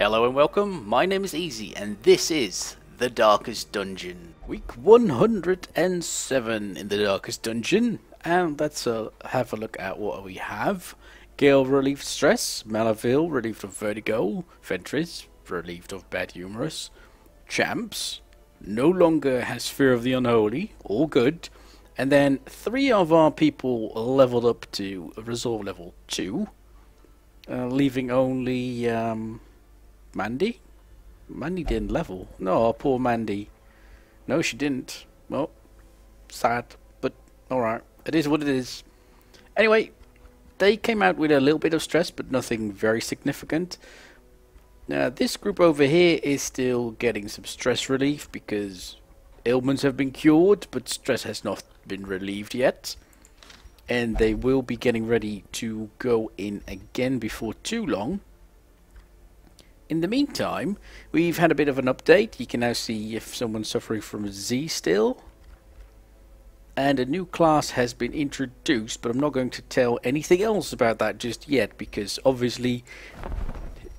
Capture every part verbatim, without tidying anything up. Hello and welcome, my name is EeZeE and this is The Darkest Dungeon. Week one hundred and seven in The Darkest Dungeon, and let's uh, have a look at what we have. Gale relieved stress, Malaville relieved of vertigo, Ventris relieved of bad humorous, Champs no longer has fear of the unholy, all good, and then three of our people leveled up to resolve level two, uh, leaving only... Um, Mandy? Mandy didn't level. No, poor Mandy. No, she didn't. Well, sad, but alright. It is what it is. Anyway, they came out with a little bit of stress, but nothing very significant. Now, this group over here is still getting some stress relief because ailments have been cured, but stress has not been relieved yet. And they will be getting ready to go in again before too long. In the meantime, we've had a bit of an update. You can now see if someone's suffering from Z still. And a new class has been introduced, but I'm not going to tell anything else about that just yet, because obviously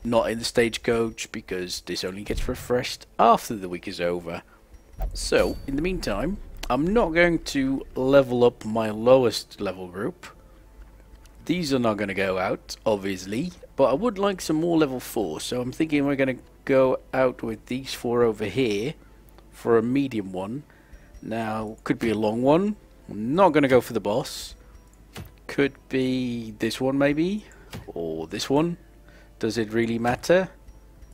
not in the stagecoach, because this only gets refreshed after the week is over. So, in the meantime, I'm not going to level up my lowest level group. These are not going to go out, obviously. But I would like some more level four, so I'm thinking we're going to go out with these four over here for a medium one. Now, could be a long one. I'm not going to go for the boss. Could be this one maybe, or this one. Does it really matter?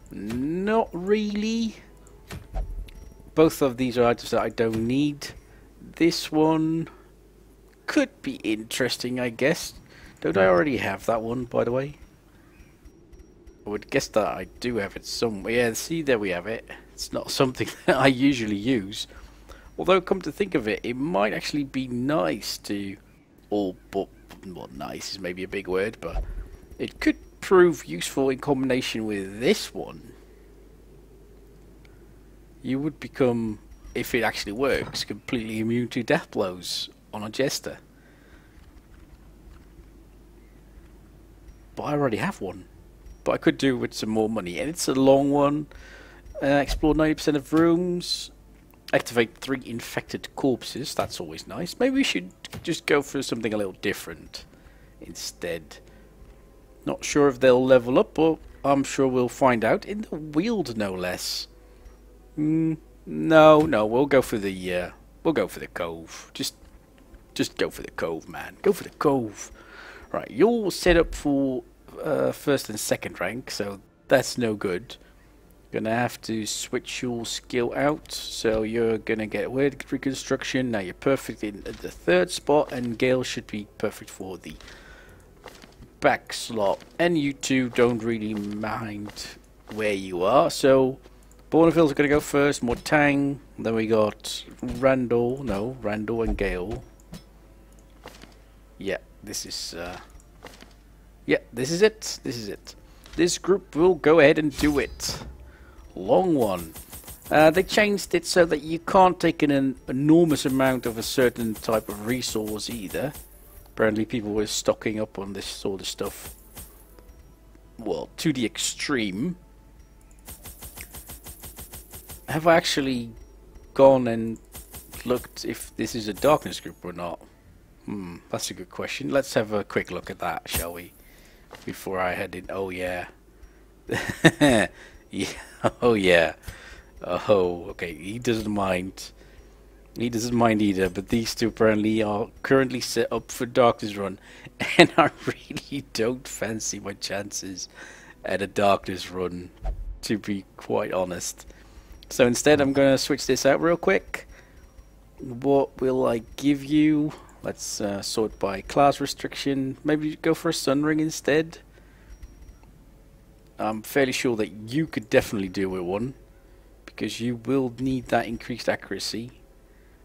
Not really. Both of these are items that I don't need. This one could be interesting, I guess. Don't I already have that one, by the way? I would guess that I do have it somewhere. Yeah, see, there we have it. It's not something that I usually use. Although, come to think of it, it might actually be nice to... Or, but, well, nice is maybe a big word, but... It could prove useful in combination with this one. You would become, if it actually works, completely immune to death blows on a jester. But I already have one. But I could do with some more money, and it's a long one. Uh, explore ninety percent of rooms. Activate three infected corpses. That's always nice. Maybe we should just go for something a little different instead. Not sure if they'll level up, but I'm sure we'll find out in the wield, no less. Mm, no, no, we'll go for the uh, we'll go for the cove. Just, just go for the cove, man. Go for the cove. Right, you're set up for. Uh, first and second rank, so that's no good. Gonna have to switch your skill out, so you're gonna get weird reconstruction. Now you're perfect in the third spot, and Gale should be perfect for the back slot. And you two don't really mind where you are, so Bourneville's gonna go first, Mortang, then we got Randall, no, Randall and Gale. Yeah, this is... Uh, Yeah, this is it. This is it. This group will go ahead and do it. Long one. Uh, they changed it so that you can't take in an enormous amount of a certain type of resource either. Apparently people were stocking up on this sort of stuff. Well, to the extreme. Have I actually gone and looked if this is a darkness group or not? Hmm, that's a good question. Let's have a quick look at that, shall we? Before I head in, oh yeah, yeah, oh yeah, oh okay. He doesn't mind. He doesn't mind either. But these two apparently are currently set up for Darkness Run, and I really don't fancy my chances at a Darkness Run, to be quite honest. So instead, I'm gonna switch this out real quick. What will I give you? Let's uh, sort by class restriction. Maybe go for a Sun Ring instead. I'm fairly sure that you could definitely deal with one, because you will need that increased accuracy.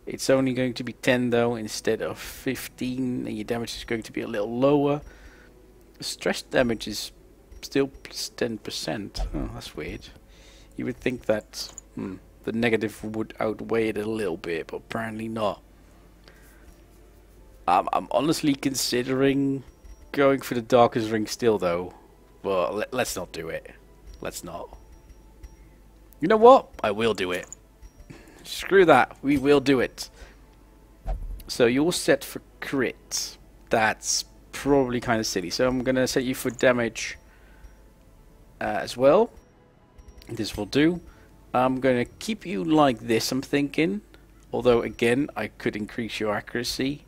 It's only going to be ten though instead of fifteen, and your damage is going to be a little lower. Stress damage is still plus ten percent. Oh, that's weird. You would think that hmm, the negative would outweigh it a little bit, but apparently not. I'm honestly considering going for the Darkest Ring still, though. Well, let's not do it. Let's not. You know what? I will do it. Screw that. We will do it. So you're set for crit. That's probably kind of silly. So I'm going to set you for damage uh, as well. This will do. I'm going to keep you like this, I'm thinking. Although, again, I could increase your accuracy.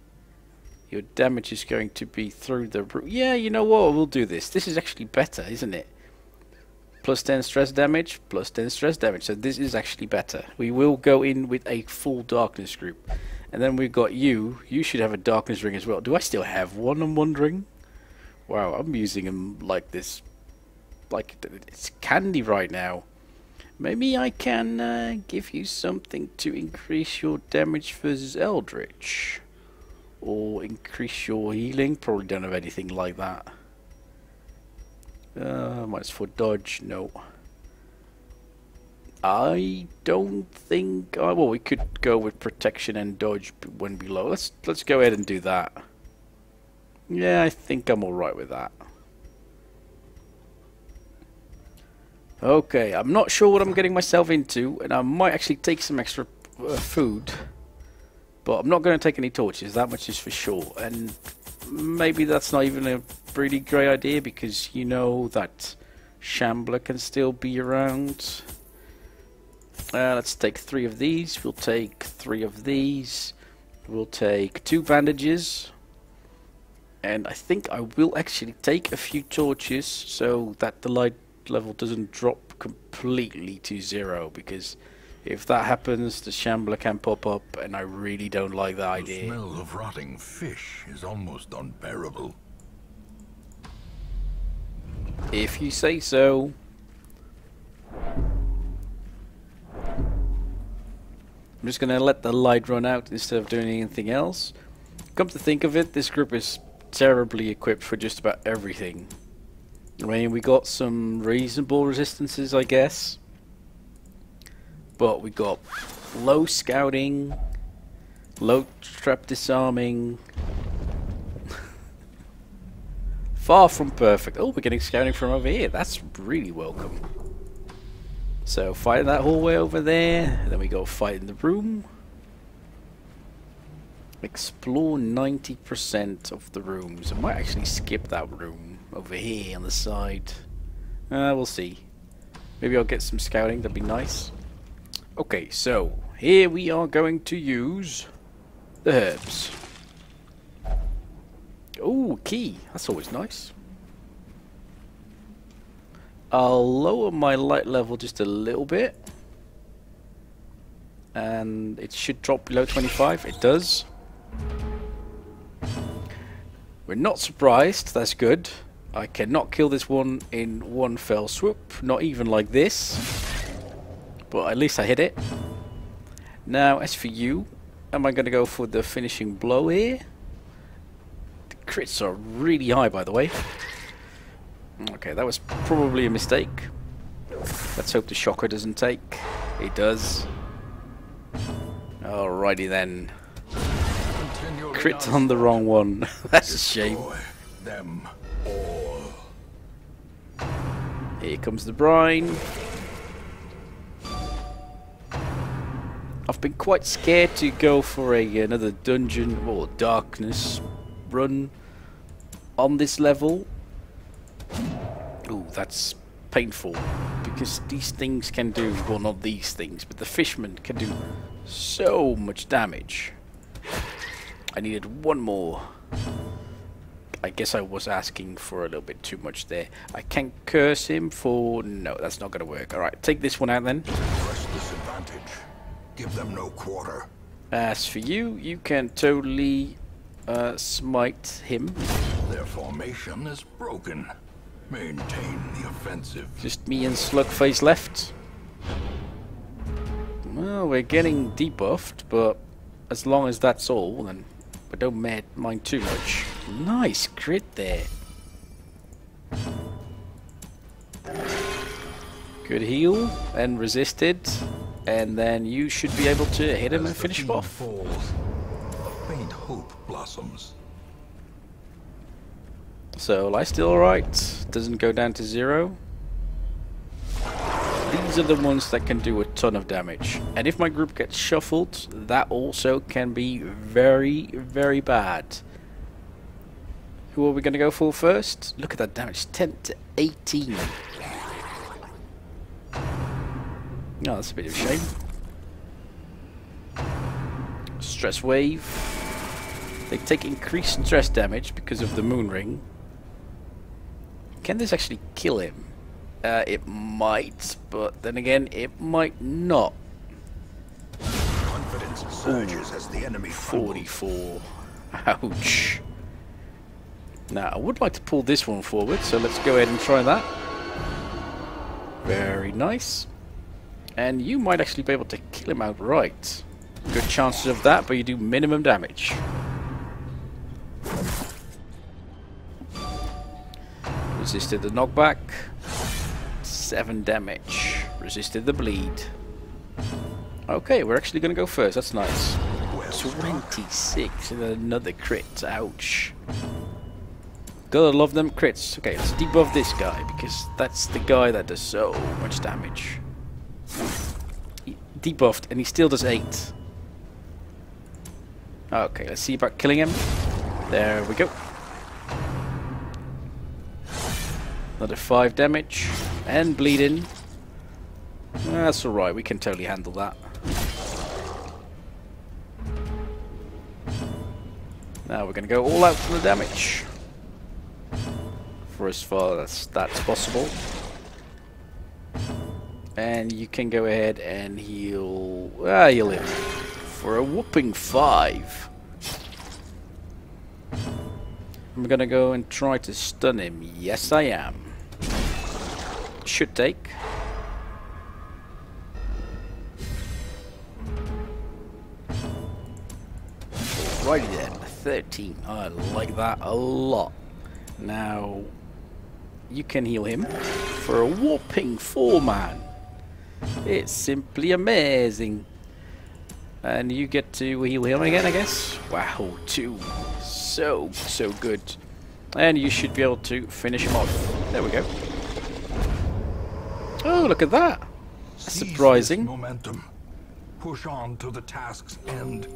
Your damage is going to be through the roof. Yeah, you know what? We'll do this. This is actually better, isn't it? Plus ten stress damage, plus ten stress damage. So this is actually better. We will go in with a full darkness group. And then we've got you. You should have a darkness ring as well. Do I still have one? I'm wondering. Wow, I'm using them like this. Like, it's candy right now. Maybe I can uh, give you something to increase your damage for Zeldrich. Or increase your healing. Probably don't have anything like that. Uh, minus four dodge, no. I don't think. Oh, well, we could go with protection and dodge when below. Let's let's go ahead and do that. Yeah, I think I'm all right with that. Okay, I'm not sure what I'm getting myself into, and I might actually take some extra uh, food, but I'm not going to take any torches. That much is for sure, and maybe that's not even a really great idea, because you know that Shambler can still be around. Uh, let's take three of these. We'll take three of these. We'll take two bandages. And I think I will actually take a few torches so that the light level doesn't drop completely to zero, because if that happens, the Shambler can pop up, and I really don't like that idea. The smell of rotting fish is almost unbearable. If you say so. I'm just going to let the light run out instead of doing anything else. Come to think of it, this group is terribly equipped for just about everything. I mean, we got some reasonable resistances, I guess. But we got low scouting, low trap disarming. Far from perfect. Oh, we're getting scouting from over here. That's really welcome. So fight that hallway over there, and then we go fight in the room. Explore ninety percent of the rooms. I might actually skip that room over here on the side. Uh, we'll see. Maybe I'll get some scouting, that'd be nice. Okay, so here we are going to use the herbs. Oh, key. That's always nice. I'll lower my light level just a little bit. And it should drop below twenty-five. It does. We're not surprised. That's good. I cannot kill this one in one fell swoop. Not even like this. But at least I hit it. Now, as for you, am I going to go for the finishing blow here? The crits are really high, by the way. Okay, that was probably a mistake. Let's hope the shocker doesn't take. It does. Alrighty then. Continually crit on the wrong one. That's a shame. Them all. Here comes the brine. I've been quite scared to go for a, another dungeon or darkness run on this level. Ooh, that's painful, because these things can do, well, not these things, but the Fishman can do so much damage. I needed one more. I guess I was asking for a little bit too much there. I can curse him for... no, that's not going to work. Alright, take this one out then. Press disadvantage. Give them no quarter. As for you, you can totally uh, smite him. Their formation is broken. Maintain the offensive. Just me and Slugface left. Well, we're getting debuffed, but as long as that's all, then I don't mind too much. Nice crit there. Good heal and resisted, and then you should be able to hit him as and finish him off. Falls, a faint hope blossoms. So, life's still alright. Doesn't go down to zero. these are the ones that can do a ton of damage. And if my group gets shuffled, that also can be very, very bad. Who are we going to go for first? Look at that damage, ten to eighteen. Oh, that's a bit of a shame. Stress wave. They take increased stress damage because of the Moon Ring. Can this actually kill him? Uh, it might, but then again, it might not. Confidence surges as the enemy forty-four. Ouch. Now, I would like to pull this one forward, so let's go ahead and try that. Very nice. And you might actually be able to kill him outright. Good chances of that, but you do minimum damage. Resisted the knockback. Seven damage. Resisted the bleed. Okay, we're actually going to go first. That's nice. twenty-six and another crit. Ouch. Gotta love them crits. Okay, let's debuff this guy because that's the guy that does so much damage. He debuffed and he still does eight. Okay, let's see about killing him. There we go. Another five damage and bleeding. That's alright, we can totally handle that. Now we're gonna go all out for the damage. For as far as that's possible. And you can go ahead and heal. Ah, heal him. For a whopping five. I'm gonna go and try to stun him. Yes, I am. Should take. Alrighty then. thirteen. I like that a lot. Now, you can heal him for a whopping four, man. It's simply amazing. And you get to heal him again, I guess. Wow, two. So, so good. And you should be able to finish him off. There we go. Oh, look at that. That's surprising. Momentum. Push on to the task's end.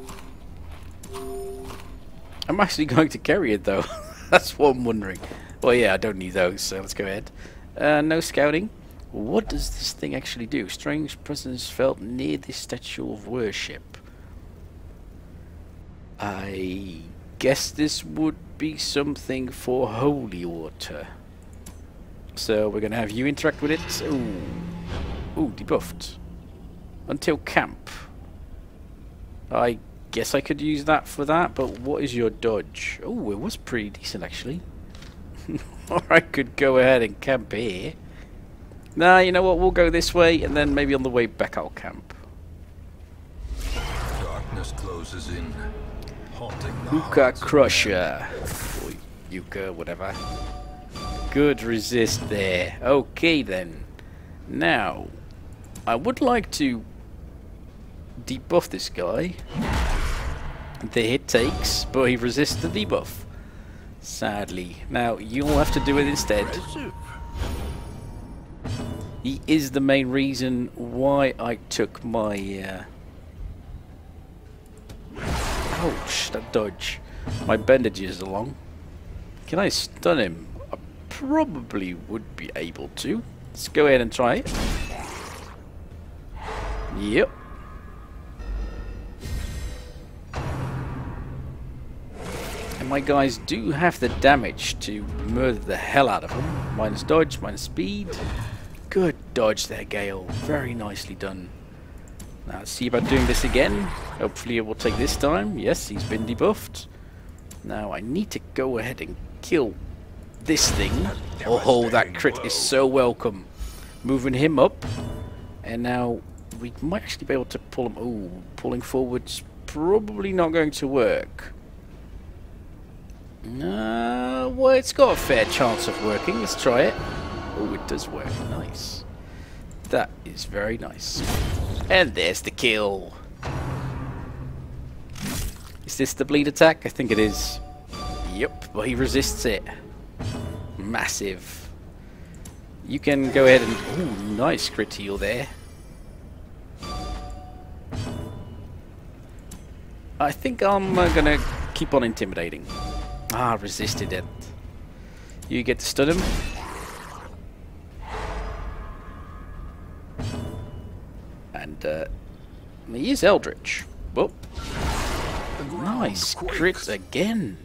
I'm actually going to carry it, though. That's what I'm wondering. Well, yeah, I don't need those, so let's go ahead. Uh, no scouting. What does this thing actually do? Strange presence felt near this statue of worship. I guess this would be something for holy water. So we're going to have you interact with it. Ooh, Ooh debuffed. Until camp. I guess I could use that for that, but what is your dodge? Oh, it was pretty decent, actually. Or I could go ahead and camp here. Nah, you know what, we'll go this way, and then maybe on the way back I'll camp. Darkness closes in, haunting the Hookah Crusher. Or Yuka, whatever. Good resist there. Okay then. Now, I would like to debuff this guy. The hit takes, but he resists the debuff. Sadly. Now, you'll have to do it instead. He is the main reason why I took my, uh... ouch, that dodge. My bandages along. Can I stun him? I probably would be able to. Let's go ahead and try it. Yep. And my guys do have the damage to murder the hell out of him. Minus dodge, minus speed. Good dodge there, Gale. Very nicely done. Now, let's see about doing this again. Hopefully it will take this time. Yes, he's been debuffed. Now, I need to go ahead and kill this thing. Oh, that crit is so welcome. Moving him up. And now, we might actually be able to pull him. Ooh, pulling forward's probably not going to work. Uh, well, it's got a fair chance of working. Let's try it. Oh, it does work. Nice. That is very nice. And there's the kill. Is this the bleed attack? I think it is. Yep, but he resists it. Massive. You can go ahead and... Ooh, nice crit heal there. I think I'm uh, gonna keep on intimidating. Ah, resisted it. You get to stun him. And uh, he is Eldritch. Whoop. Nice crit again.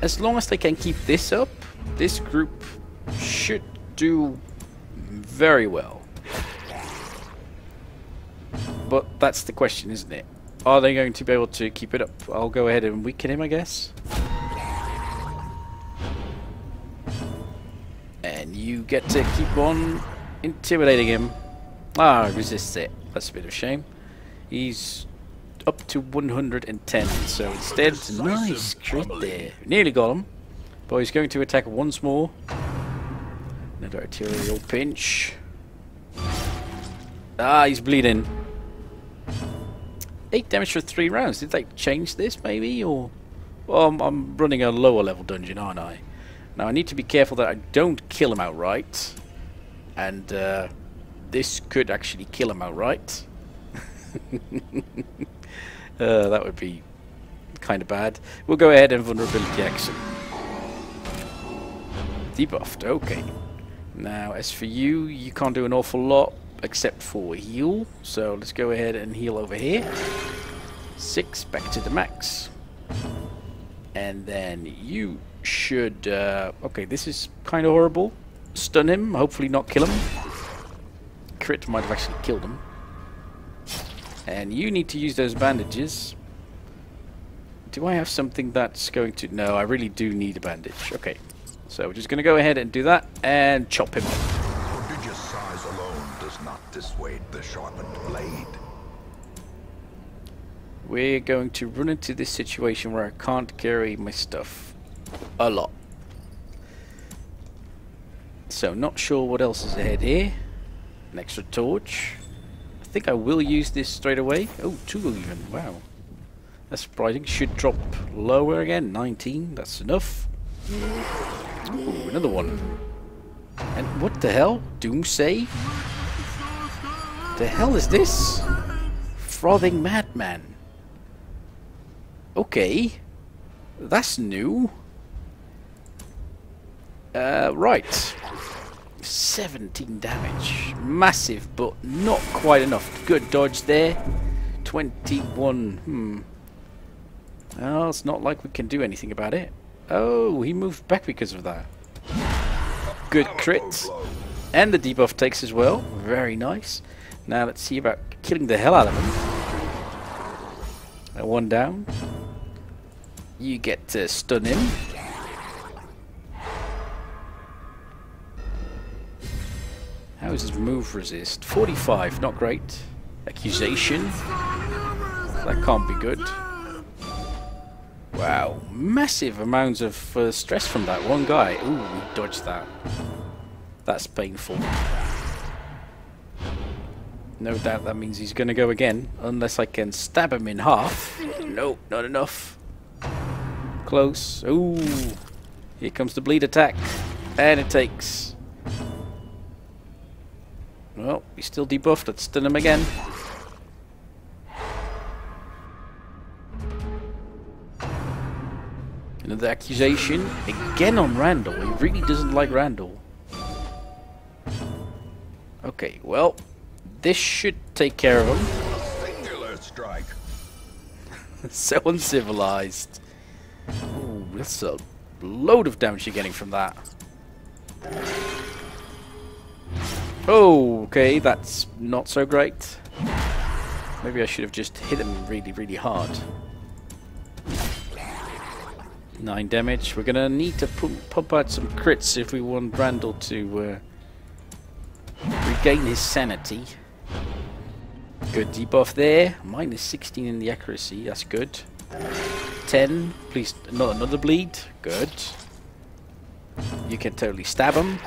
As long as they can keep this up, this group should do very well. But that's the question, isn't it? Are they going to be able to keep it up? I'll go ahead and weaken him, I guess. And you get to keep on intimidating him. Ah, resists it. That's a bit of a shame. He's up to one hundred ten, so instead... Nice crit there. Nearly got him. But he's going to attack once more. Another arterial pinch. Ah, he's bleeding. eight damage for three rounds. Did they change this, maybe? Or... Well, I'm, I'm running a lower level dungeon, aren't I? Now, I need to be careful that I don't kill him outright. And, uh... this could actually kill him outright. uh, that would be kind of bad. We'll go ahead and vulnerability action. Debuffed, okay. Now, as for you, you can't do an awful lot except for heal. So let's go ahead and heal over here. Six, back to the max. And then you should... Uh, okay, this is kind of horrible. Stun him, hopefully not kill him. Crit might have actually killed him. And you need to use those bandages. Do I have something that's going to... No, I really do need a bandage. Okay. So we're just going to go ahead and do that and chop him. Prodigious size alone does not dissuade the sharpened blade. We're going to run into this situation where I can't carry my stuff a lot. So not sure what else is ahead here. An extra torch. I think I will use this straight away. Oh, two even. Wow. That's surprising. Should drop lower again. nineteen. That's enough. Ooh, another one. And what the hell? Doomsay? The hell is this? Frothing Madman. Okay. That's new. Uh, right. seventeen damage. Massive, but not quite enough. Good dodge there. twenty-one. Hmm. Oh, it's not like we can do anything about it. Oh, he moved back because of that. Good crit. And the debuff takes as well. Very nice. Now let's see about killing the hell out of him. One down. You get to stun him. How is his move resist? forty-five, not great. Accusation. That can't be good. Wow, massive amounts of uh, stress from that one guy. Ooh, we dodged that. That's painful. No doubt that means he's going to go again. Unless I can stab him in half. Nope, not enough. Close. Ooh. Here comes the bleed attack. And it takes... Well, he's still debuffed. Let's stun him again. Another accusation. Again on Randall. He really doesn't like Randall. Okay, well, this should take care of him. Singular strike. So uncivilized. Ooh, that's a load of damage you're getting from that. Oh, okay, that's not so great. Maybe I should have just hit him really, really hard. Nine damage. We're going to need to pump out some crits if we want Randall to uh, regain his sanity. Good debuff there. Minus sixteen in the accuracy. That's good. ten. Please, not another bleed. Good. You can totally stab him.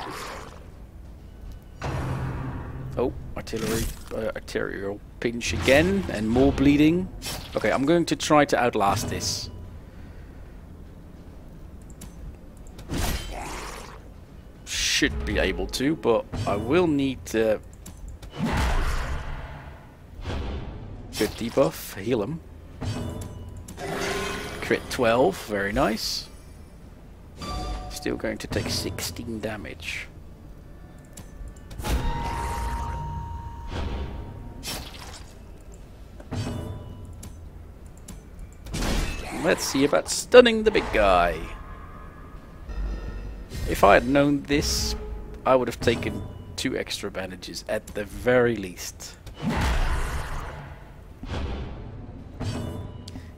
Oh, artillery, uh, arterial pinch again, and more bleeding. Okay, I'm going to try to outlast this. should be able to, but I will need to good debuff, heal him. Crit twelve, very nice. Still going to take sixteen damage. Let's see about stunning the big guy. If I had known this, I would have taken two extra bandages at the very least.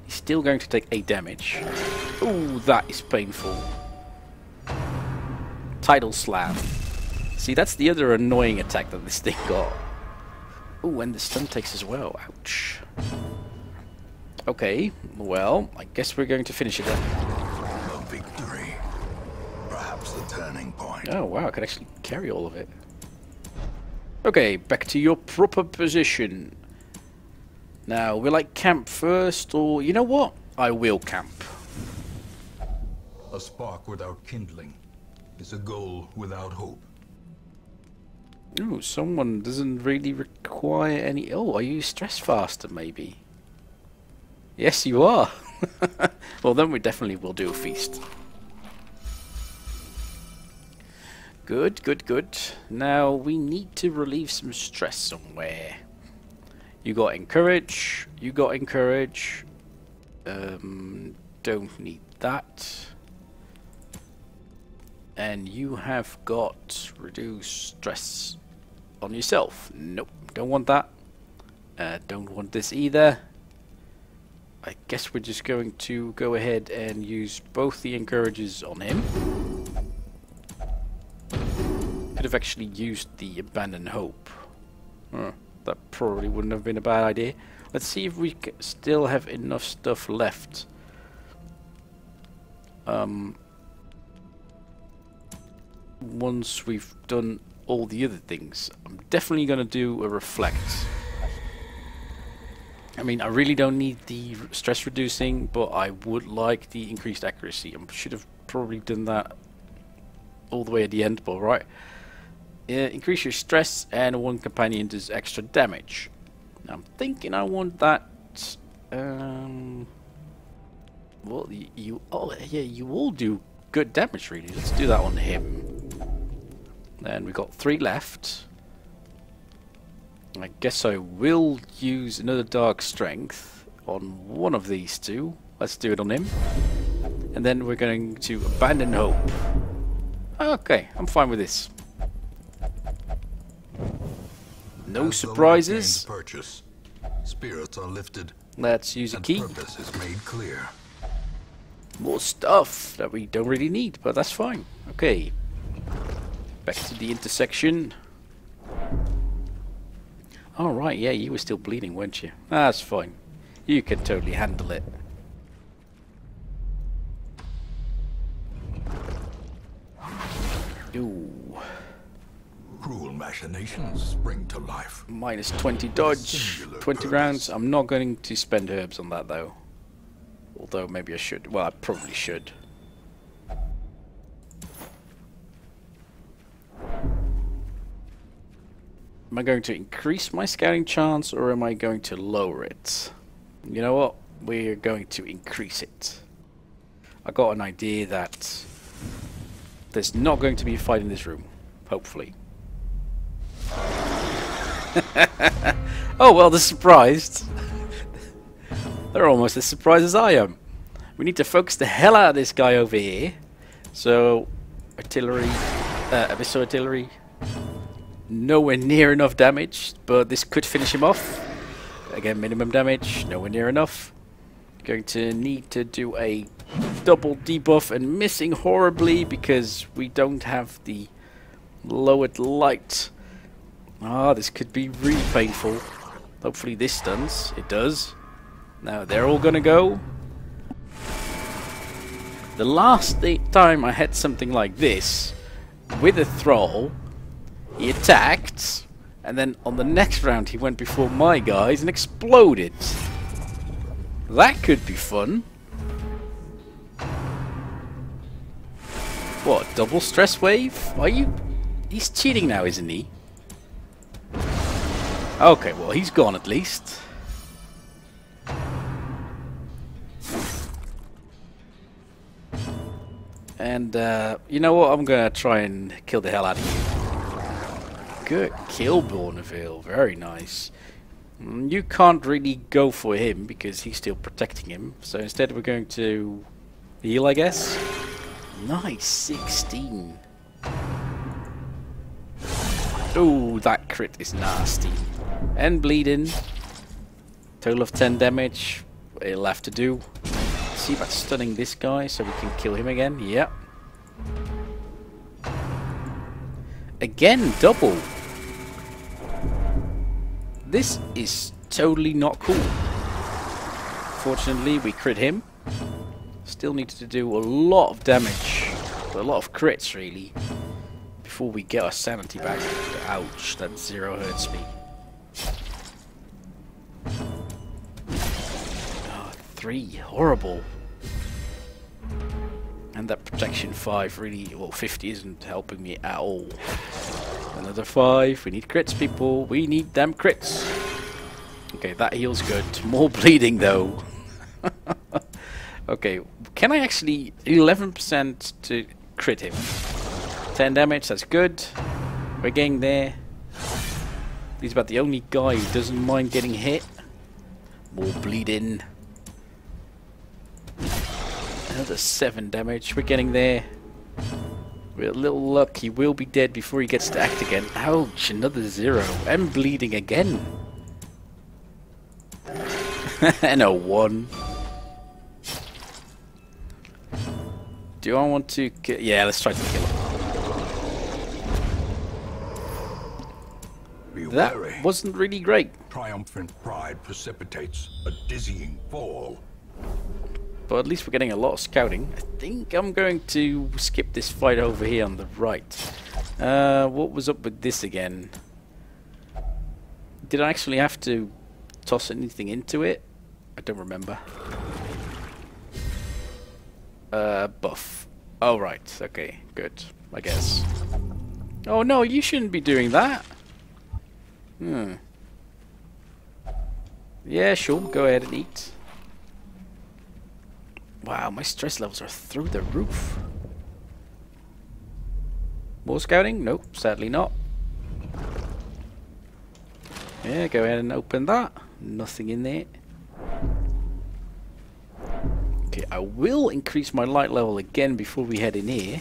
He's still going to take eight damage. Ooh, that is painful. Tidal Slam. See, that's the other annoying attack that this thing got. Ooh, and the stun takes as well. Ouch. Okay, well, I guess we're going to finish it then. Turning point. Oh wow, I can actually carry all of it. Okay, back to your proper position. Now, will I camp first, or you know what? I will camp. A spark without kindling is a goal without hope. Ooh, someone doesn't really require any... Oh, are you stress faster maybe? Yes, you are. Well, then we definitely will do a feast. Good, good, good. Now we need to relieve some stress somewhere. You got encourage. You got encourage. Um, don't need that. And you have got reduce stress on yourself. Nope, don't want that. Uh, don't want this either. I guess we're just going to go ahead and use both the encourages on him. Could have actually used the Abandon Hope. Huh, that probably wouldn't have been a bad idea. Let's see if we c still have enough stuff left. Um, once we've done all the other things, I'm definitely going to do a Reflect. I mean, I really don't need the stress reducing, but I would like the increased accuracy. I should have probably done that all the way at the end, but right. Uh, increase your stress and one companion does extra damage. I'm thinking I want that. Um, well, you, you all, yeah, you all do good damage, really. Let's do that on him. And we got three left. I guess I will use another Dark Strength on one of these two. Let's do it on him, and then we're going to Abandon Hope. Okay, I'm fine with this. No surprises. Purchase. Spirits are lifted. Let's use a key. Purpose is made clear. More stuff that we don't really need, but that's fine. Okay. Back to the intersection. All right, yeah, you were still bleeding, weren't you? That's fine. You can totally handle it. Ooh. Cruel machinations spring to life. Minus twenty dodge, twenty rounds. I'm not going to spend herbs on that though. Although maybe I should. Well, I probably should. Am I going to increase my scouting chance or am I going to lower it? You know what? We're going to increase it. I got an idea that there's not going to be a fight in this room, hopefully. Oh well, they're surprised. They're almost as surprised as I am. We need to focus the hell out of this guy over here. So, artillery, uh, abyssal artillery, nowhere near enough damage, but this could finish him off. Again, minimum damage, nowhere near enough. Going to need to do a double debuff and missing horribly because we don't have the lowered light. Ah, this could be really painful. Hopefully this stuns. It does. Now they're all gonna go. The last time I had something like this with a thrall, he attacked and then on the next round he went before my guys and exploded. That could be fun. What, double stress wave? Are you He's cheating now, isn't he? Okay, well, he's gone at least. And, uh, you know what? I'm gonna try and kill the hell out of you. Good kill, Bourneville. Very nice. You can't really go for him because he's still protecting him. So instead we're going to heal, I guess. Nice, sixteen. Oh, that crit is nasty. And bleeding. Total of ten damage. It'll have to do. Let's see about stunning this guy so we can kill him again. Yep. Again, double. This is totally not cool. Fortunately, we crit him. Still needed to do a lot of damage. A lot of crits, really. Before we get our sanity back. Ouch, that zero hurts me. Oh, three, horrible. And that protection five really, well, fifty isn't helping me at all. Another five. We need crits, people. We need damn crits. Okay, that heals good. More bleeding, though. Okay, can I actually eleven percent to crit him? ten damage, that's good. We're getting there. He's about the only guy who doesn't mind getting hit. More bleeding. Another seven damage. We're getting there. With a little luck, he will be dead before he gets to act again. Ouch, another zero. And bleeding again. And a one. Do I want to kill? Yeah, let's try to kill him. That wasn't really great. Triumphant pride precipitates a dizzying fall. But at least we're getting a lot of scouting. I think I'm going to skip this fight over here on the right. Uh, what was up with this again? Did I actually have to toss anything into it? I don't remember. Uh, buff. Oh, right. Okay, good. I guess. Oh, no, you shouldn't be doing that. Hmm. Yeah, sure. Go ahead and eat. Wow, my stress levels are through the roof. More scouting? Nope, sadly not. Yeah, go ahead and open that. Nothing in there. Okay, I will increase my light level again before we head in here.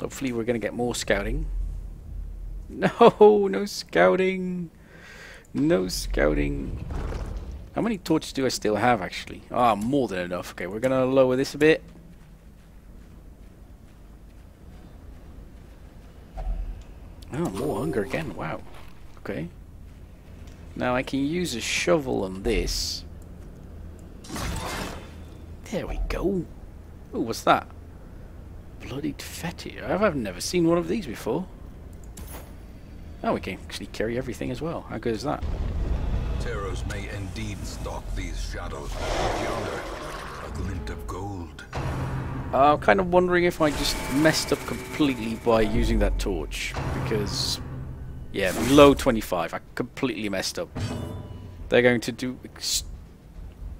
Hopefully we're going to get more scouting. No, no scouting. No scouting. How many torches do I still have, actually? Ah, oh, more than enough. Okay, we're going to lower this a bit. Oh, more hunger again. Wow. Okay. Now I can use a shovel on this. There we go. Oh, what's that? Bloodied fatty. I've never seen one of these before. Oh, we can actually carry everything as well. How good is that? Terrors may indeed stalk these shadows yonder, a glint of gold. Uh, I'm kind of wondering if I just messed up completely by using that torch, because, yeah, below twenty-five, I completely messed up. They're going to do, ex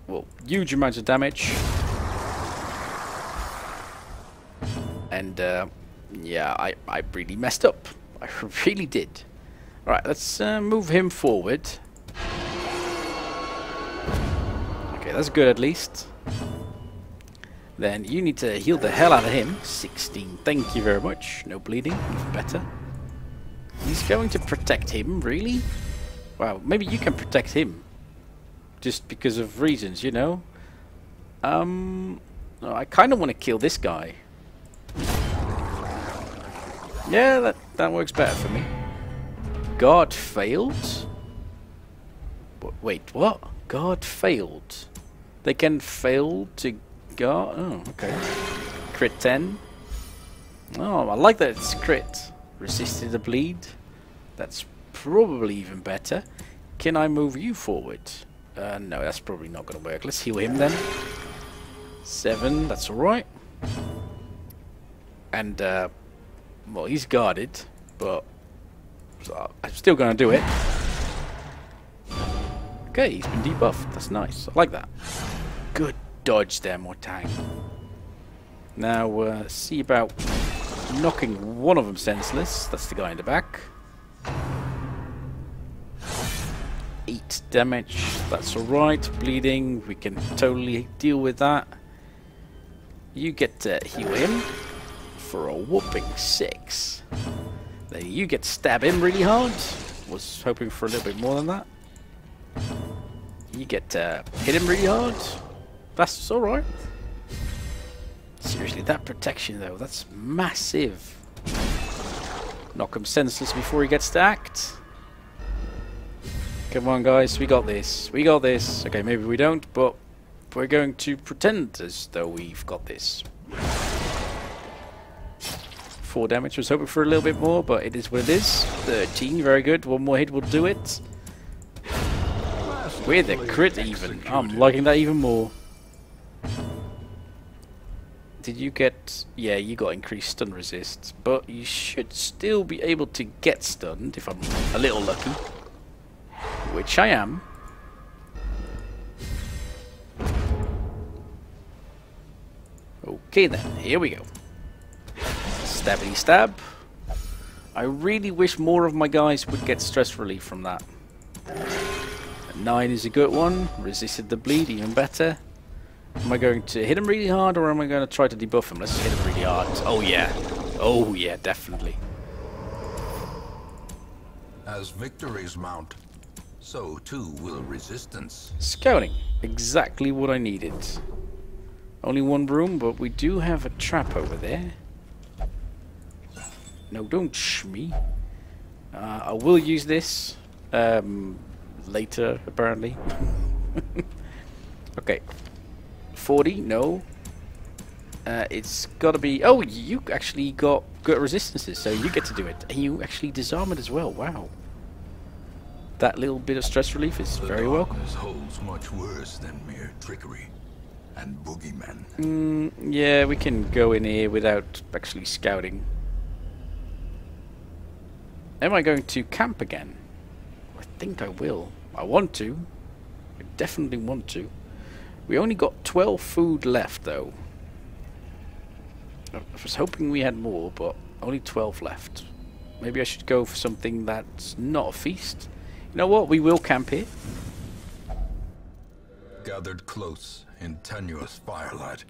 well, huge amounts of damage. And, uh, yeah, I, I really messed up. I really did. Alright, let's uh, move him forward. Okay, that's good at least. Then you need to heal the hell out of him. sixteen, thank you very much. No bleeding, even better. He's going to protect him, really? Wow, maybe you can protect him. Just because of reasons, you know? Um, oh, I kind of want to kill this guy. Yeah, that, that works better for me. Guard failed? Wait, what? Guard failed. They can fail to guard. Oh, okay. Crit ten. Oh, I like that it's crit. Resisted the bleed. That's probably even better. Can I move you forward? Uh, no, that's probably not going to work. Let's heal him then. seven, that's alright. And, uh, Well, he's guarded, but I'm still going to do it. Okay, he's been debuffed. That's nice. I like that. Good dodge there, Mortang. Now, uh, see about knocking one of them senseless. That's the guy in the back. Eight damage. That's alright. Bleeding. We can totally deal with that. You get to heal him for a whooping six. Then you get to stab him really hard. Was hoping for a little bit more than that. You get to hit him really hard. That's alright. Seriously, that protection though, that's massive. Knock him senseless before he gets to act. Come on guys, we got this. We got this. Okay, maybe we don't, but we're going to pretend as though we've got this. Four damage, was hoping for a little bit more, but it is what it is. thirteen, very good. One more hit will do it. With a crit even. I'm liking that even more. Did you get... yeah, you got increased stun resist, but you should still be able to get stunned if I'm a little lucky. Which I am. Okay then, here we go. Stabby stab. I really wish more of my guys would get stress relief from that. A nine is a good one. Resisted the bleed, even better. Am I going to hit him really hard or am I going to try to debuff him? Let's hit him really hard. Oh yeah. Oh yeah, definitely. As victories mount, so too will resistance. Scouting. Exactly what I needed. Only one room, but we do have a trap over there. No, don't shh me. Uh, I will use this um, later, apparently. Okay. forty, no. Uh, it's got to be... oh, you actually got good resistances, so you get to do it. And you actually disarm it as well, wow. That little bit of stress relief is the very welcome. Holds much worse than mere trickery and boogeymen. Mm, yeah, we can go in here without actually scouting. Am I going to camp again? I think I will. I want to. I definitely want to. We only got twelve food left, though. I was hoping we had more, but only twelve left. Maybe I should go for something that's not a feast. You know what? We will camp here. Gathered close in tenuous firelight.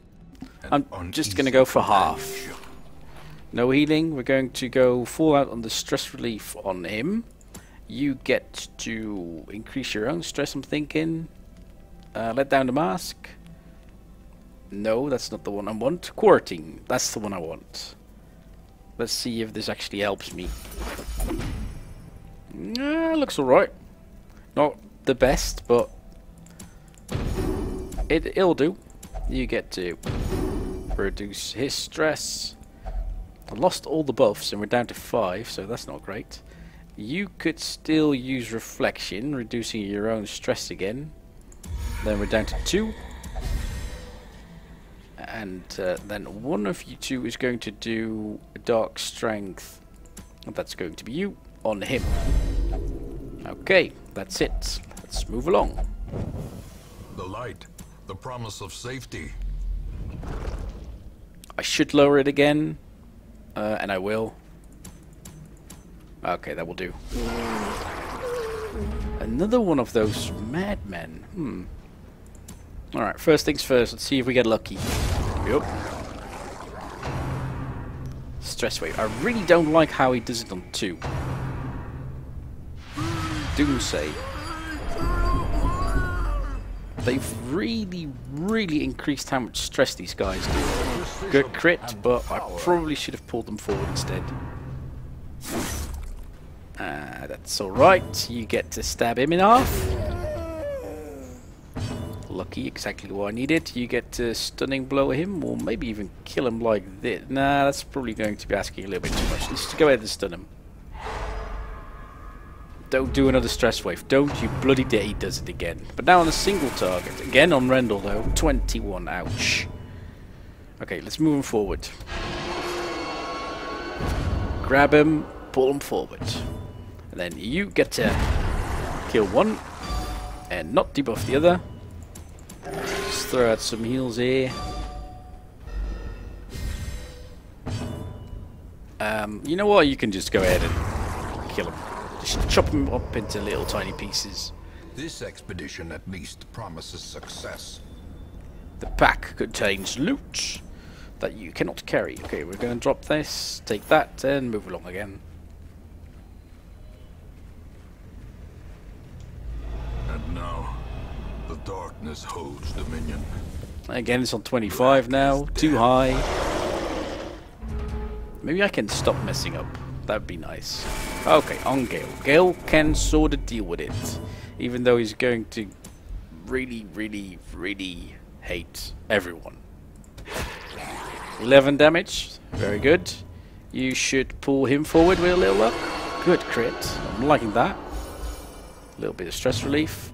I'm just gonna go for half. No healing. We're going to go full out on the stress relief on him. You get to increase your own stress, I'm thinking. Uh, let down the mask. No, that's not the one I want. Quarantine. That's the one I want. Let's see if this actually helps me. Uh, looks alright. Not the best, but it, it'll do. You get to reduce his stress. I lost all the buffs and we're down to five, so that's not great. You could still use reflection, reducing your own stress again. Then we're down to two. And uh, then one of you two is going to do dark strength. That's going to be you on him. Okay, that's it. Let's move along. The light, the promise of safety. I should lower it again, uh, and I will. Okay, that will do. Another one of those madmen. Hmm. All right, first things first. Let's see if we get lucky. Yep. Stress wave. I really don't like how he does it on two. Doomsay. They've really, really increased how much stress these guys do. Good crit, but I probably should have pulled them forward instead. Ah, that's alright. You get to stab him in half. Lucky, exactly what I needed. You get to stunning blow him, or maybe even kill him like this. Nah, that's probably going to be asking a little bit too much. Let's just go ahead and stun him. Don't do another stress wave. Don't you bloody dare. He does it again. But now on a single target. Again on Randall though. twenty-one. Ouch. Okay, let's move him forward. grab him, pull him forward. And then you get to kill one and not debuff the other. Just throw out some heals here. Um, you know what? You can just go ahead and kill him. Just chop him up into little tiny pieces. This expedition at least promises success. The pack contains loot that you cannot carry. Okay, we're going to drop this, take that, and move along again. And now, the darkness holds dominion. Again, it's on twenty-five now, too high. Maybe I can stop messing up. That'd be nice. Okay, on Gale. Gale can sort of deal with it, even though he's going to really, really, really hate everyone. eleven damage, very good. You should pull him forward with a little luck. Good crit, I'm liking that. A little bit of stress relief.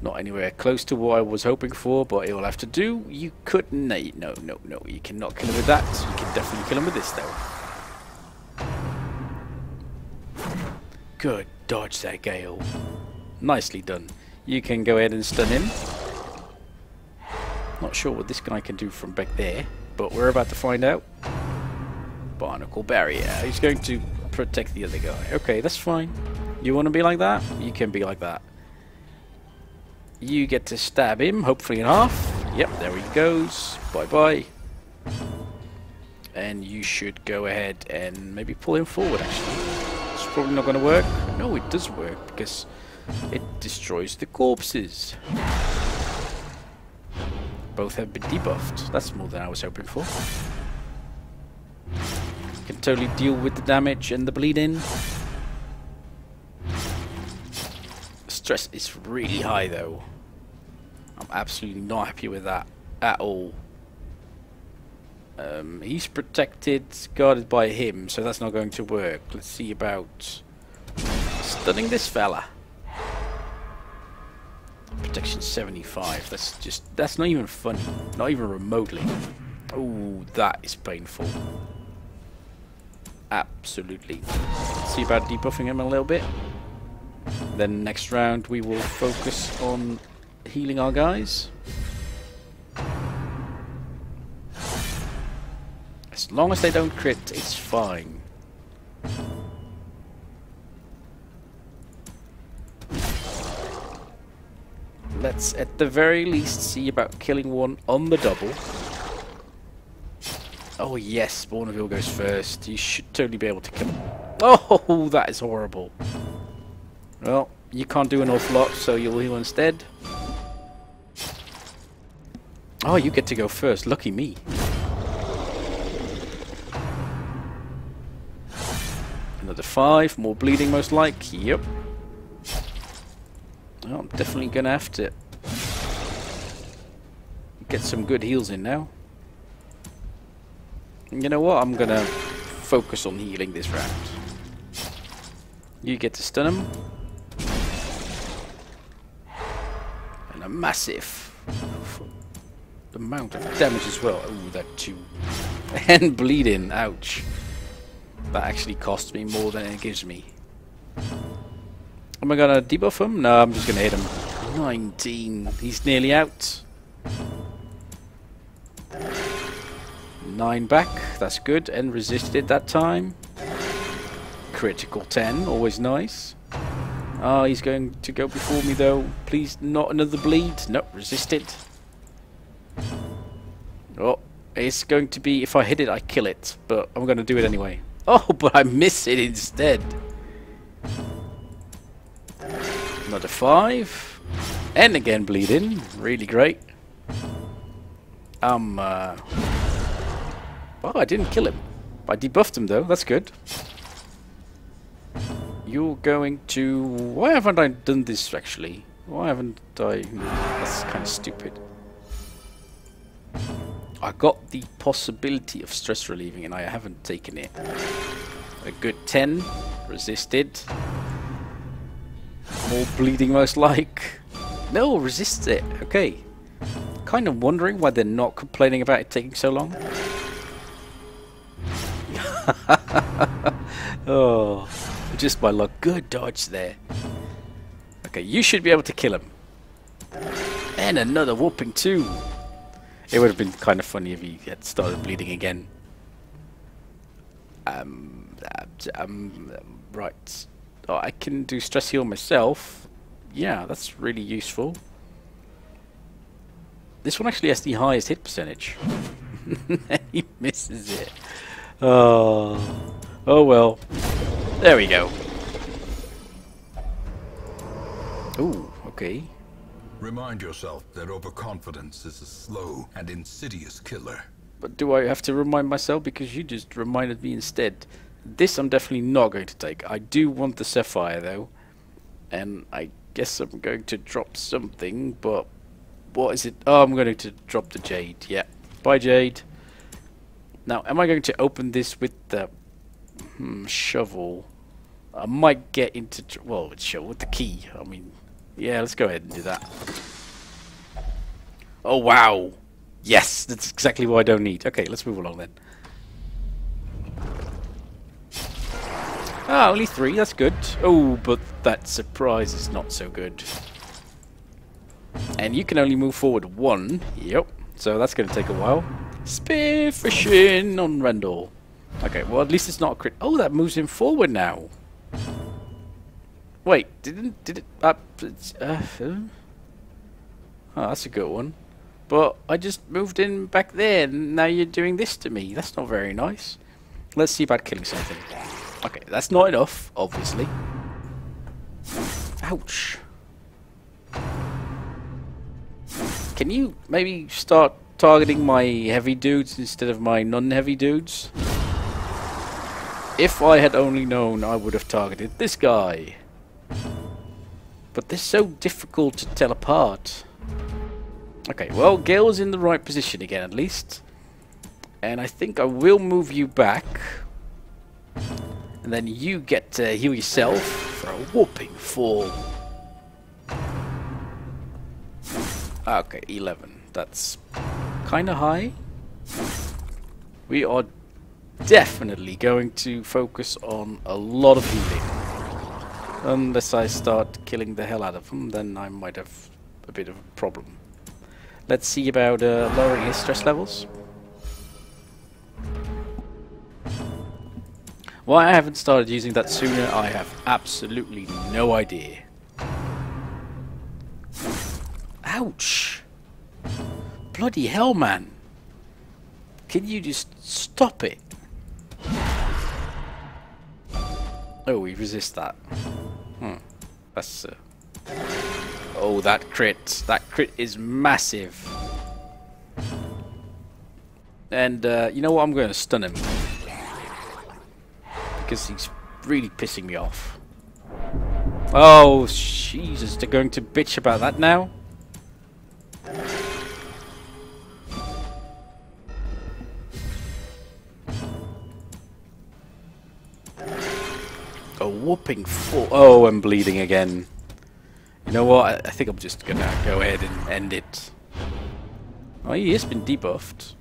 Not anywhere close to what I was hoping for, but it will have to do. You could, no, no, no, no, you cannot kill him with that. You can definitely kill him with this though. Good, dodge that Gale. Nicely done. You can go ahead and stun him. Not sure what this guy can do from back there, but we're about to find out. Barnacle barrier. He's going to protect the other guy. Okay, that's fine. You want to be like that? You can be like that. You get to stab him, hopefully in half. Yep, there he goes. Bye-bye. And you should go ahead and maybe pull him forward, actually. It's probably not going to work. No, it does work, because it destroys the corpses. Both have been debuffed. That's more than I was hoping for. Can totally deal with the damage and the bleeding. Stress is really high though. I'm absolutely not happy with that at all. Um, he's protected, guarded by him, so that's not going to work. Let's see about stunning this fella. Protection seventy-five. That's just, that's not even funny. Not even remotely. Oh, that is painful. Absolutely. Let's see about debuffing him a little bit. Then next round we will focus on healing our guys. As long as they don't crit, it's fine. Let's at the very least see about killing one on the double. Oh yes, Bourneville goes first. You should totally be able to kill him. Oh, that is horrible. Well, you can't do an awful lot, so you'll heal instead. Oh, you get to go first. Lucky me. Another five. More bleeding, most like. Yep. Well, I'm definitely going to have to get some good heals in now. And you know what? I'm going to focus on healing this round. You get to stun him. And a massive amount of damage as well. Oh, that too. And bleeding. Ouch. That actually costs me more than it gives me. Am I gonna debuff him? No, I'm just gonna hit him. nineteen. He's nearly out. nine back. That's good. And resisted that time. Critical ten. Always nice. Ah, oh, he's going to go before me though. Please, not another bleed. Nope, resisted. Oh, it's going to be, if I hit it, I kill it. But I'm gonna do it anyway. Oh, but I miss it instead. Another five, and again bleeding. Really great. Um. Uh, oh, I didn't kill him. I debuffed him though. That's good. You're going to. Why haven't I done this actually? Why haven't I? That's kind of stupid. I got the possibility of stress relieving, and I haven't taken it. A good ten, resisted. More bleeding most like. No, resist it. Okay. Kind of wondering why they're not complaining about it taking so long. Oh, just by luck. Good dodge there. Okay, you should be able to kill him. And another whooping too. It would have been kind of funny if he had started bleeding again. Um, um, right. Oh, I can do stress heal myself. Yeah, that's really useful. This one actually has the highest hit percentage. He misses it. Oh, oh well. There we go. Ooh, okay. Remind yourself that overconfidence is a slow and insidious killer. But do I have to remind myself? Because you just reminded me instead. This I'm definitely not going to take. I do want the sapphire though. And I guess I'm going to drop something, but what is it? Oh, I'm going to drop the jade. Yeah. Bye, jade. Now, am I going to open this with the hmm, shovel? I might get into... Tr well, with shovel, with the key. I mean... Yeah, let's go ahead and do that. Oh, wow. Yes, that's exactly what I don't need. Okay, let's move along then. Ah, only three. That's good. Oh, but that surprise is not so good. And you can only move forward one. Yep. So that's going to take a while. Spearfishing on Randall. Okay, well, at least it's not a crit. Oh, that moves him forward now. Wait, didn't did it? Uh, uh, oh, that's a good one. But I just moved in back there, and now you're doing this to me. That's not very nice. Let's see about killing something. Okay, that's not enough, obviously. Ouch. Can you maybe start targeting my heavy dudes instead of my non-heavy dudes? If I had only known, I would have targeted this guy. But they're so difficult to tell apart. Okay, well, Gale's in the right position again, at least. And I think I will move you back. And then you get to heal yourself for a whopping fall. Okay, eleven. That's kind of high. We are definitely going to focus on a lot of healing. Unless I start killing the hell out of them, then I might have a bit of a problem. Let's see about uh, lowering his stress levels. Why I haven't started using that sooner, I have absolutely no idea. Ouch! Bloody hell, man! Can you just stop it? Oh, we resist that. Hmm. That's. Uh, oh, that crit! That crit is massive. And uh, you know what? I'm going to stun him because he's really pissing me off. Oh, Jesus! They're going to bitch about that now. A whooping four. Oh, I'm bleeding again. You know what? I, I think I'm just gonna go ahead and end it. Oh, he has been debuffed.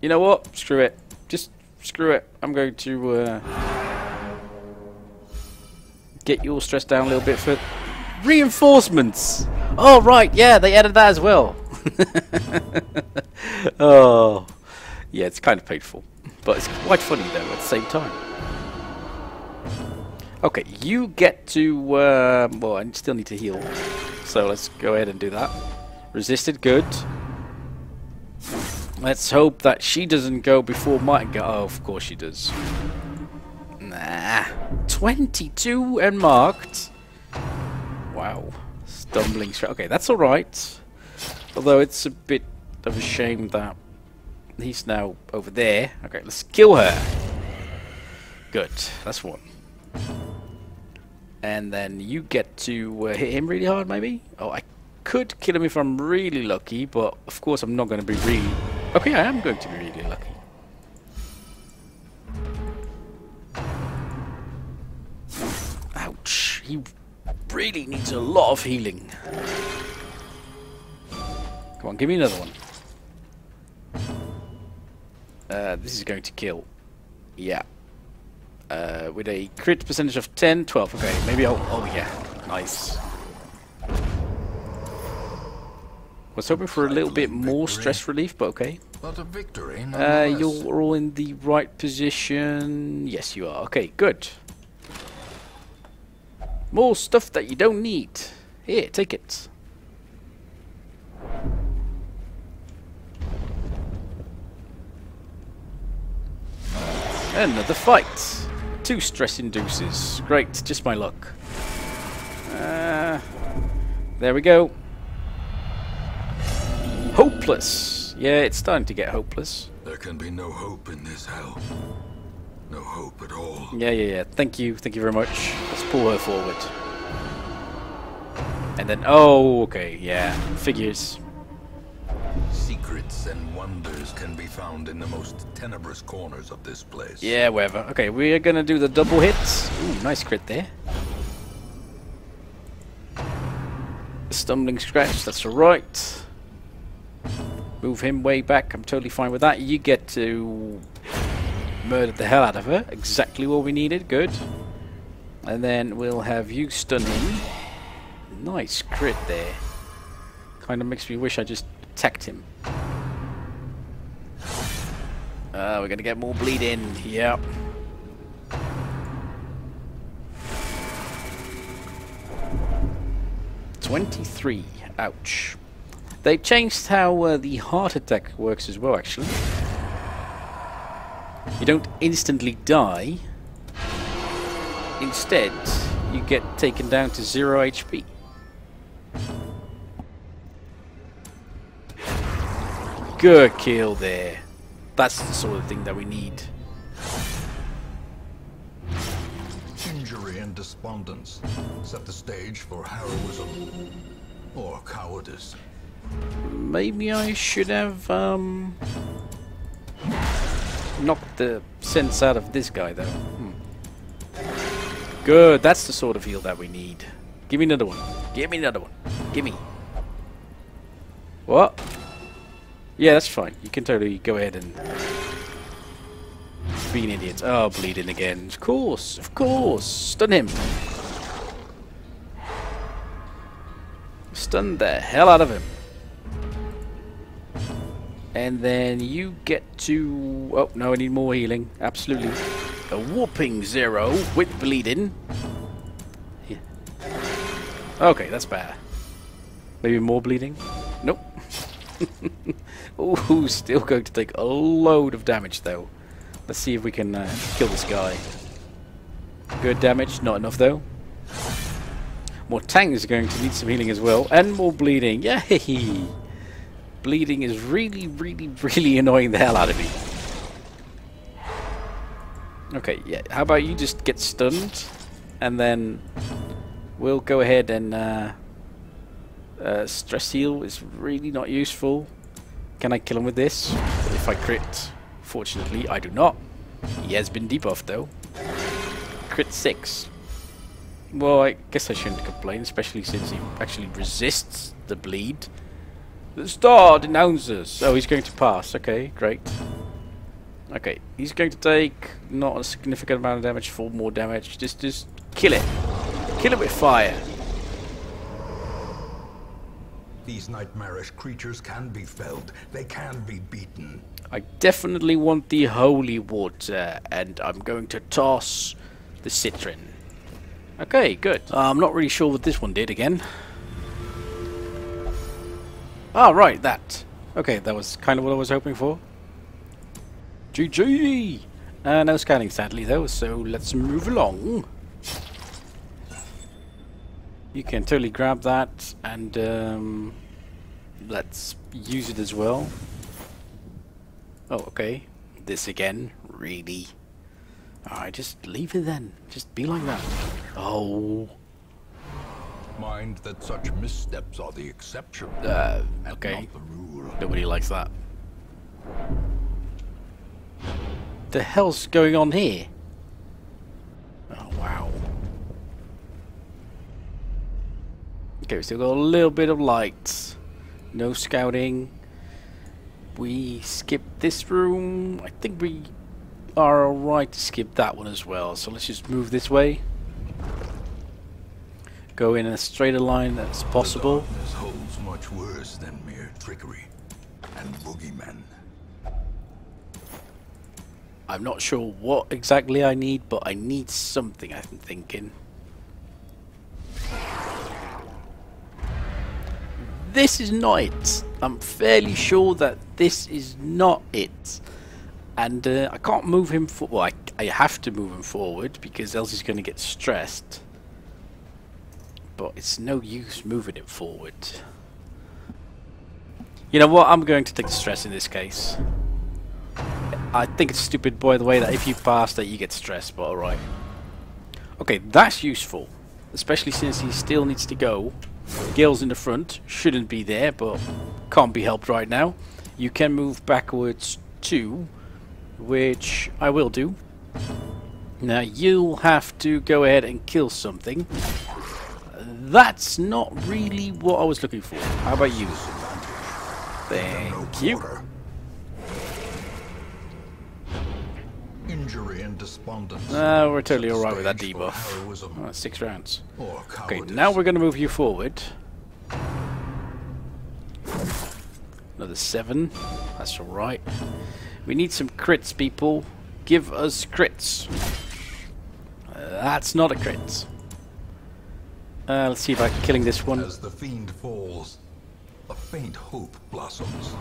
You know what? Screw it. Just screw it. I'm going to uh, get you all stressed down a little bit for reinforcements. Oh, right. Yeah, they added that as well. Oh, yeah. It's kind of painful, but it's quite funny though at the same time. Okay, you get to, uh, well, I still need to heal, so let's go ahead and do that. Resisted, good. Let's hope that she doesn't go before mine go. Oh, of course she does. Nah. twenty-two and marked. Wow. Stumbling straight. Okay, that's alright. Although it's a bit of a shame that he's now over there. Okay, let's kill her. Good, that's one. And then you get to uh, hit him really hard, maybe? Oh, I could kill him if I'm really lucky, but of course I'm not going to be really... Okay, I am going to be really lucky. Ouch. He really needs a lot of healing. Come on, give me another one. Uh, this is going to kill. Yeah. Uh, with a crit percentage of ten, twelve. Okay, maybe I'll... Oh, yeah. Nice. Was hoping for a little bit more stress relief, but okay. Not a victory, uh, you're all in the right position. Yes, you are. Okay, good. More stuff that you don't need. Here, take it. Another fight. Two stress induces. Great, just my luck. Uh, there we go. Hopeless. Yeah, it's starting to get hopeless. There can be no hope in this hell. No hope at all. Yeah, yeah, yeah. Thank you. Thank you very much. Let's pull her forward. And then... Oh, okay. Yeah. Figures. Secrets and wonders can be found in the most tenebrous corners of this place. Yeah, whatever. Okay, we're gonna do the double hits. Ooh, nice crit there. A stumbling scratch. That's alright. Move him way back. I'm totally fine with that. You get to... murdered the hell out of her. Exactly what we needed. Good. And then we'll have you stun him. Nice crit there. Kind of makes me wish I just attacked him. Uh, we're going to get more bleed in. Yep. twenty-three. Ouch. They've changed how uh, the heart attack works as well, actually. You don't instantly die. Instead, you get taken down to zero H P. Good kill there. That's the sort of thing that we need. Injury and despondence set the stage for heroism or cowardice. Maybe I should have um knocked the sense out of this guy though. Hmm. Good, that's the sort of heal that we need. Give me another one. Give me another one. Give me. What? Yeah, that's fine. You can totally go ahead and be an idiot. Oh, bleeding again. Of course, of course. Stun him. Stun the hell out of him. And then you get to... Oh, no, I need more healing. Absolutely. A whopping zero with bleeding. Yeah. Okay, that's better. Maybe more bleeding? Nope. Ooh, still going to take a load of damage, though. Let's see if we can uh, kill this guy. Good damage. Not enough, though. Mortang is going to need some healing as well. And more bleeding. Yay! Bleeding is really, really, really annoying the hell out of me. Okay, yeah. How about you just get stunned, and then we'll go ahead and uh, uh, stress heal is really not useful. Can I kill him with this? If I crit, fortunately, I do not. He has been debuffed though. Crit six. Well, I guess I shouldn't complain, especially since he actually resists the bleed. The star denounces. Oh, he's going to pass. Okay, great. Okay, he's going to take not a significant amount of damage, four more damage. Just, just kill it. Kill it with fire. These nightmarish creatures can be felled. They can be beaten. I definitely want the holy water, and I'm going to toss the citron. Okay, good. Uh, I'm not really sure what this one did again. Ah, oh, right, that. Okay, that was kind of what I was hoping for. G G! Uh, no scanning, sadly, though, so let's move along. You can totally grab that, and um, let's use it as well. Oh, okay. This again? Really? Alright, just leave it then. Just be like that. Oh... Mind that such missteps are the exception. Uh, okay. Not the rule. Nobody likes that. The hell's going on here? Oh wow. Okay, we still got a little bit of light. No scouting. We skip this room. I think we are alright to skip that one as well. So let's just move this way. Go in as straight a line as possible. The darkness holds much worse than mere trickery and boogeymen. I'm not sure what exactly I need, but I need something, I'm thinking. This is not it. I'm fairly sure that this is not it. And uh, I can't move him for. Well, I, I have to move him forward because else he's going to get stressed. But it's no use moving it forward. You know what? I'm going to take the stress in this case. I think it's stupid, by the way, that if you pass that you get stressed, but alright. Okay, that's useful. Especially since he still needs to go. Gale's in the front. Shouldn't be there, but can't be helped right now. You can move backwards too, which I will do. Now, you'll have to go ahead and kill something. That's not really what I was looking for. How about you? Thank you. Injury and despondency. Uh, we're totally alright with that debuff. Uh, six rounds. Okay, now we're going to move you forward. Another seven. That's alright. We need some crits, people. Give us crits. Uh, that's not a crit. Uh, let's see about killing this one. As the fiend falls, a faint hope blossoms.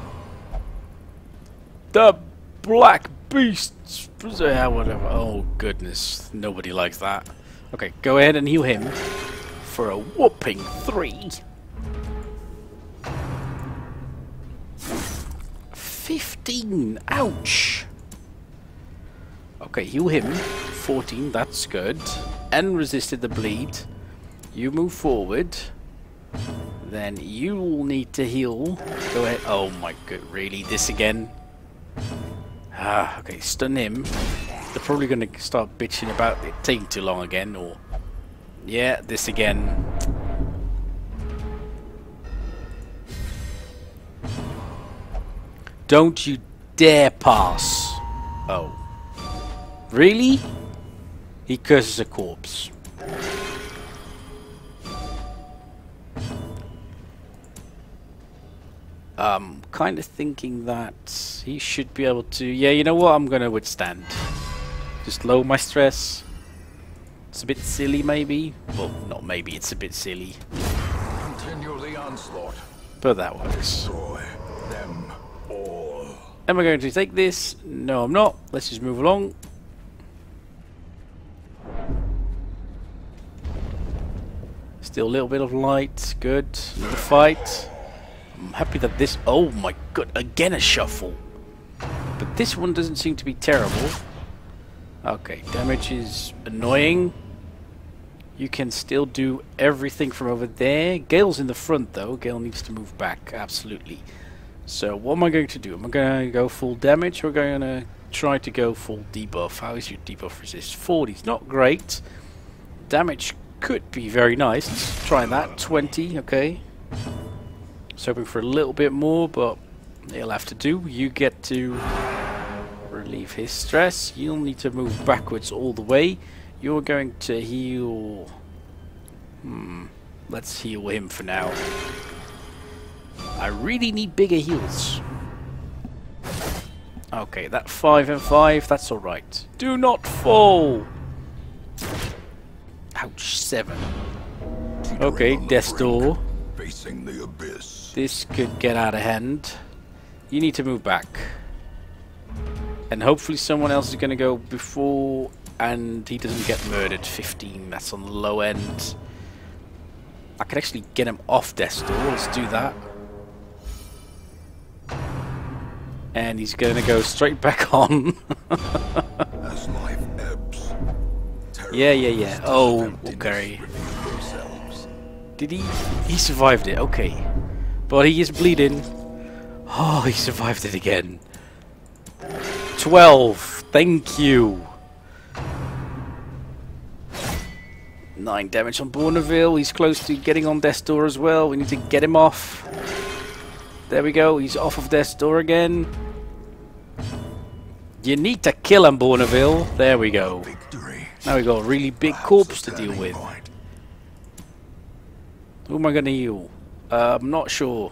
The black beasts. Yeah, whatever. Oh goodness, nobody likes that. Okay, go ahead and heal him for a whopping three. Fifteen. Ouch. Okay, heal him. Fourteen. That's good. And resisted the bleed. You move forward. Then you will need to heal. Go ahead. Oh my good. Really? This again? Ah, okay, stun him. They're probably going to start bitching about it taking too long again, or... Yeah, this again. Don't you dare pass. Oh. Really? He curses a corpse. Um, kind of thinking that he should be able to... Yeah, you know what? I'm going to withstand. Just lower my stress. It's a bit silly, maybe. Well, not maybe. It's a bit silly. Continue the onslaught. But that works. Destroy them all. Am I going to take this? No, I'm not. Let's just move along. Still a little bit of light. Good. Another fight. I'm happy that this... Oh my god, again a shuffle. But this one doesn't seem to be terrible. Okay, damage is annoying. You can still do everything from over there. Gale's in the front though. Gale needs to move back, absolutely. So what am I going to do? Am I going to go full damage or am I going to try to go full debuff? How is your debuff resist? forty is not great. Damage could be very nice. Let's try that. twenty, okay. Hoping for a little bit more, but it'll have to do. You get to relieve his stress. You'll need to move backwards all the way. You're going to heal. Hmm. Let's heal him for now. I really need bigger heals. Okay, that five and five. That's all right. Do not fall. Ouch! Seven. Okay, death's door. Facing the abyss. This could get out of hand. You need to move back. And hopefully someone else is going to go before and he doesn't get murdered. fifteen, that's on the low end. I could actually get him off death's door. Let's do that. And he's going to go straight back on. As life ebbs, yeah, yeah, yeah. Oh, okay. Did he? He survived it. Okay. But he is bleeding. Oh, he survived it again. twelve. Thank you. nine damage on Bourneville. He's close to getting on death's door as well. We need to get him off. There we go. He's off of death's door again. You need to kill him, Bourneville. There we go. Victory. Now we got a really big corpse to deal with. Point. Who am I going to heal? Uh, I'm not sure.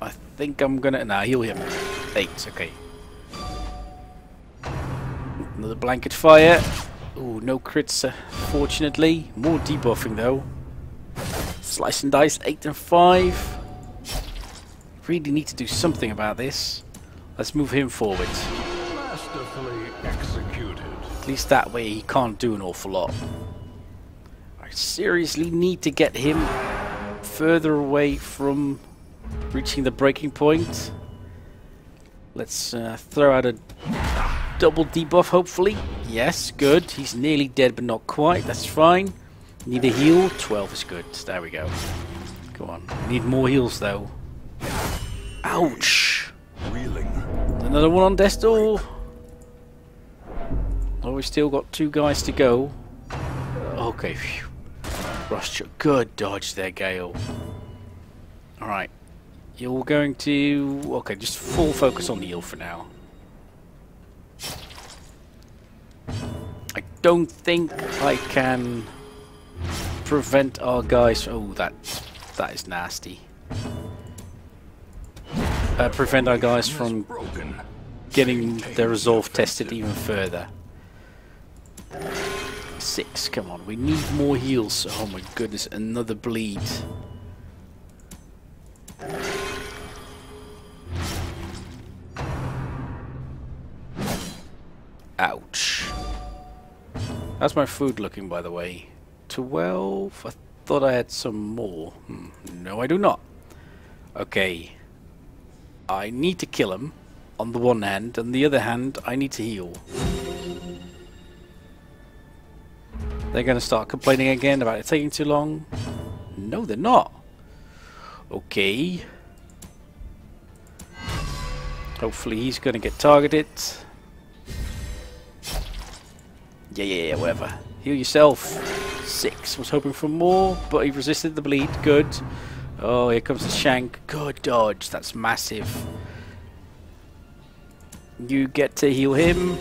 I think I'm going to... Nah, heal him. Eight, okay. Another blanket fire. Ooh, no crits, uh, fortunately. More debuffing, though. Slice and dice, eight and five. Really need to do something about this. Let's move him forward. Masterfully executed. At least that way he can't do an awful lot. I seriously need to get him further away from reaching the breaking point. Let's uh, throw out a double debuff, hopefully. Yes, good. He's nearly dead, but not quite. That's fine. Need a heal. twelve is good. There we go. Come on. Need more heals, though. Ouch! Wheeling. Another one on death's door. Oh, we still got two guys to go. Okay. Phew. Rush. Good dodge there, Gale. Alright. You're going to... Okay, just full focus on the heal for now. I don't think I can... prevent our guys. Oh, that that is nasty. Uh, prevent our guys from getting their resolve tested even further. Six. Come on, we need more heals. Oh my goodness, another bleed. Ouch. How's my food looking, by the way? twelve? I thought I had some more. Hmm. No, I do not. Okay. I need to kill him on the one hand, and the other hand, I need to heal. They're going to start complaining again about it taking too long. No, they're not. Okay. Hopefully he's going to get targeted. Yeah, yeah, yeah, whatever. Heal yourself. Six. Was hoping for more, but he resisted the bleed. Good. Oh, here comes the shank. Good dodge. That's massive. You get to heal him.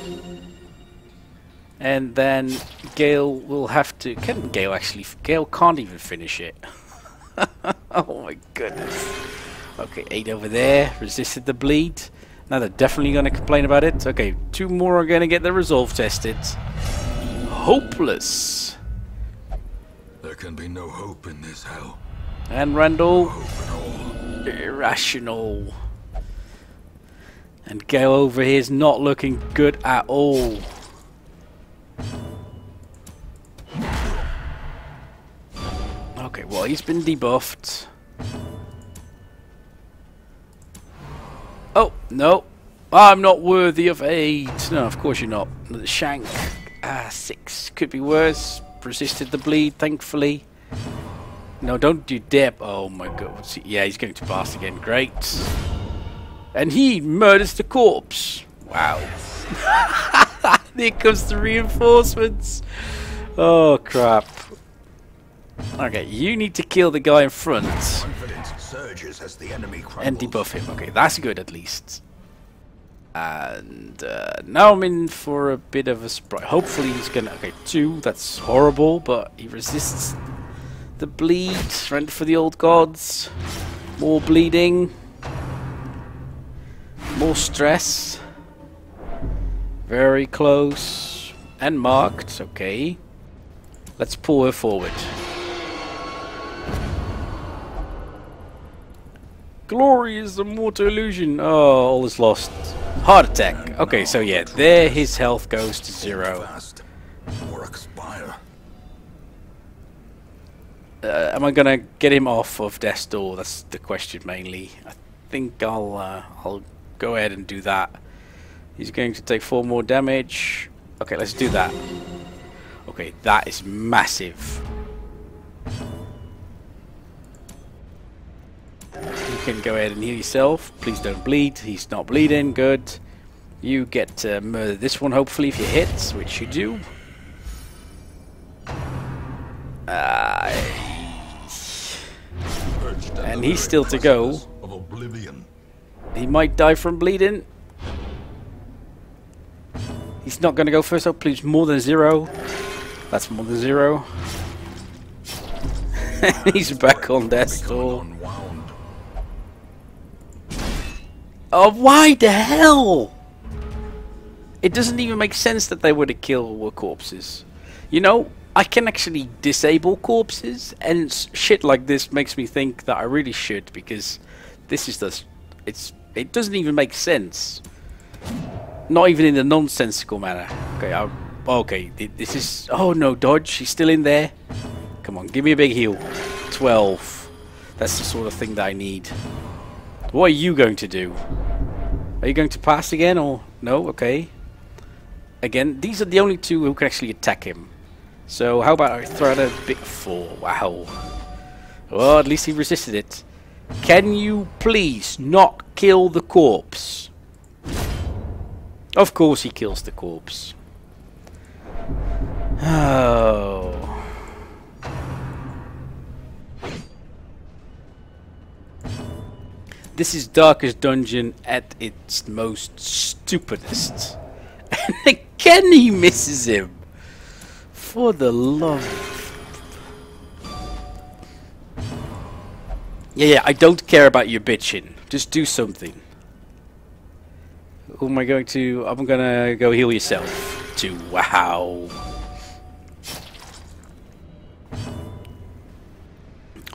And then Gale will have to... Can Gale actually... Gale can't even finish it. Oh my goodness. Okay, eight over there. Resisted the bleed. Now they're definitely going to complain about it. Okay, two more are going to get their resolve tested. Hopeless. There can be no hope in this hell. And Randall, no hope at all. Irrational. And Gale over here is not looking good at all. Okay, well, he's been debuffed. Oh, no. I'm not worthy of aid. No, of course you're not. The shank. Ah, six. Could be worse. Resisted the bleed, thankfully. No, don't do dip. Oh my god. Yeah, he's going to pass again. Great. And he murders the corpse. Wow. Here comes the reinforcements. Oh, crap. Okay, you need to kill the guy in front. As the enemy and debuff him. Okay, that's good at least. And uh, now I'm in for a bit of a surprise. Hopefully he's gonna... Okay, two. That's horrible, but he resists the bleed. Rent for the old gods. More bleeding. More stress. Very close. And marked. Okay. Let's pull her forward. Glory is the mortal illusion. Oh, all is lost. Heart attack. Okay, so yeah, there his health goes to zero. Uh, am I gonna get him off of death's door? That's the question mainly. I think I'll uh, I'll go ahead and do that. He's going to take four more damage. Okay, let's do that. Okay, that is massive. You can go ahead and heal yourself. Please don't bleed. He's not bleeding. Good. You get to murder this one, hopefully, if you hit, which you do. Uh, and he's still to go. He might die from bleeding. It's not going to go first up, please. More than zero. That's more than zero. He's back on that store. Oh, why the hell? It doesn't even make sense that they were to kill corpses. You know, I can actually disable corpses, and shit like this makes me think that I really should, because this is the... It's, it doesn't even make sense. Not even in a nonsensical manner. Okay, I, okay, this is... Oh no, dodge, he's still in there. Come on, give me a big heal. twelve. That's the sort of thing that I need. What are you going to do? Are you going to pass again, or... No, okay. Again, these are the only two who can actually attack him. So how about I throw out a bit four? Wow. Well, at least he resisted it. Can you please not kill the corpse? Of course he kills the corpse. Oh. This is Darkest Dungeon at its most stupidest. And again he misses him. For the love of... Yeah, yeah, I don't care about your bitching. Just do something. Who am I going to... I'm gonna go heal yourself. Too. Wow.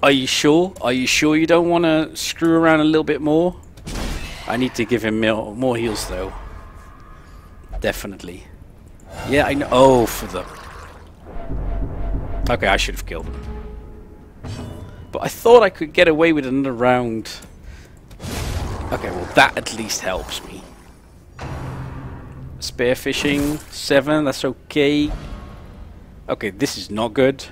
Are you sure? Are you sure you don't want to screw around a little bit more? I need to give him more heals, though. Definitely. Yeah, I know. Oh, for the... Okay, I should have killed him. But I thought I could get away with another round. Okay, well, that at least helps me. Spearfishing, seven, that's okay. Okay, this is not good.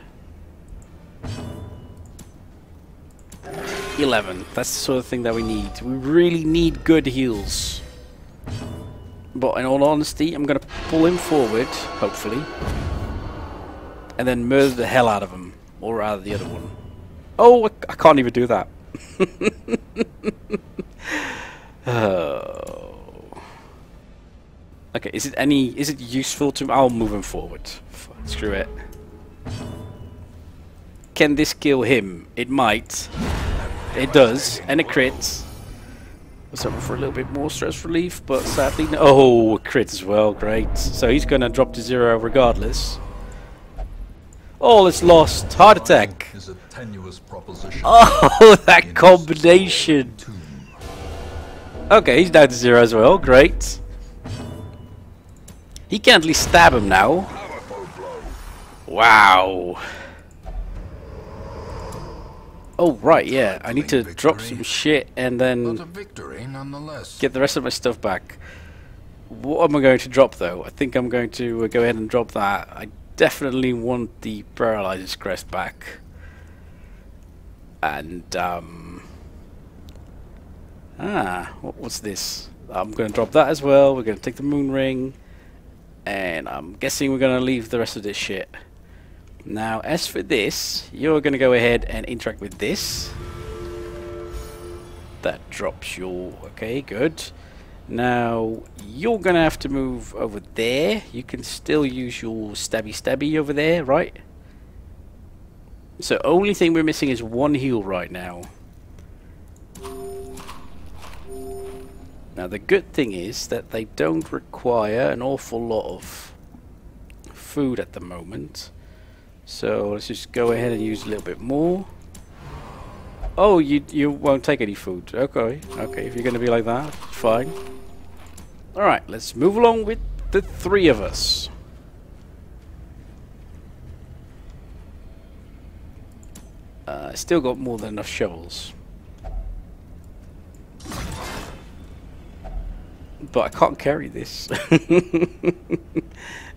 eleven, that's the sort of thing that we need. We really need good heals. But in all honesty, I'm going to pull him forward, hopefully. And then murder the hell out of him. Or rather the other one. Oh, I can't even do that. Oh. Okay, is it any... Is it useful to... I'll move him forward. Screw it. Can this kill him? It might. It does. And it crits. I was hoping for a little bit more stress relief, but sadly... No. Oh, crit as well. Great. So he's going to drop to zero regardless. All is lost. Heart attack. Is a tenuous proposition. Oh, that combination. Okay, he's down to zero as well. Great. He can at least stab him now. Wow. Oh, right, yeah. I need to drop some shit and then get the rest of my stuff back. What am I going to drop, though? I think I'm going to uh, go ahead and drop that. I definitely want the Paralyzer's Crest back. And, um... Ah, what, what's this? I'm going to drop that as well. We're going to take the Moon Ring. And I'm guessing we're going to leave the rest of this shit. Now, as for this, you're going to go ahead and interact with this. That drops your... Okay, good. Now, you're going to have to move over there. You can still use your stabby-stabby over there, right? So, only thing we're missing is one heal right now. Now, the good thing is that they don't require an awful lot of food at the moment. So, let's just go ahead and use a little bit more. Oh, you you won't take any food. Okay, okay, if you're going to be like that, fine. Alright, let's move along with the three of us. Uh, still got more than enough shovels. But I can't carry this.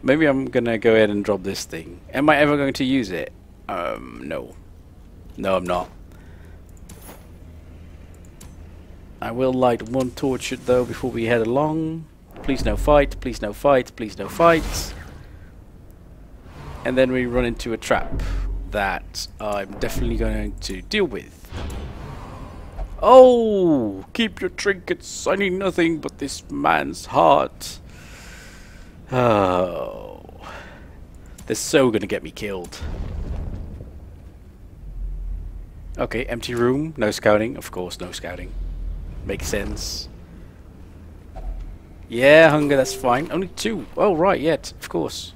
Maybe I'm going to go ahead and drop this thing. Am I ever going to use it? Um, no. No, I'm not. I will light one torch, though, before we head along. Please no fight, please no fight, please no fight. And then we run into a trap that I'm definitely going to deal with. Oh, keep your trinkets. I need nothing but this man's heart. Oh. They're so gonna get me killed. Okay, empty room. No scouting. Of course, no scouting. Makes sense. Yeah, hunger, that's fine. Only two. Oh, right, yeah, of course.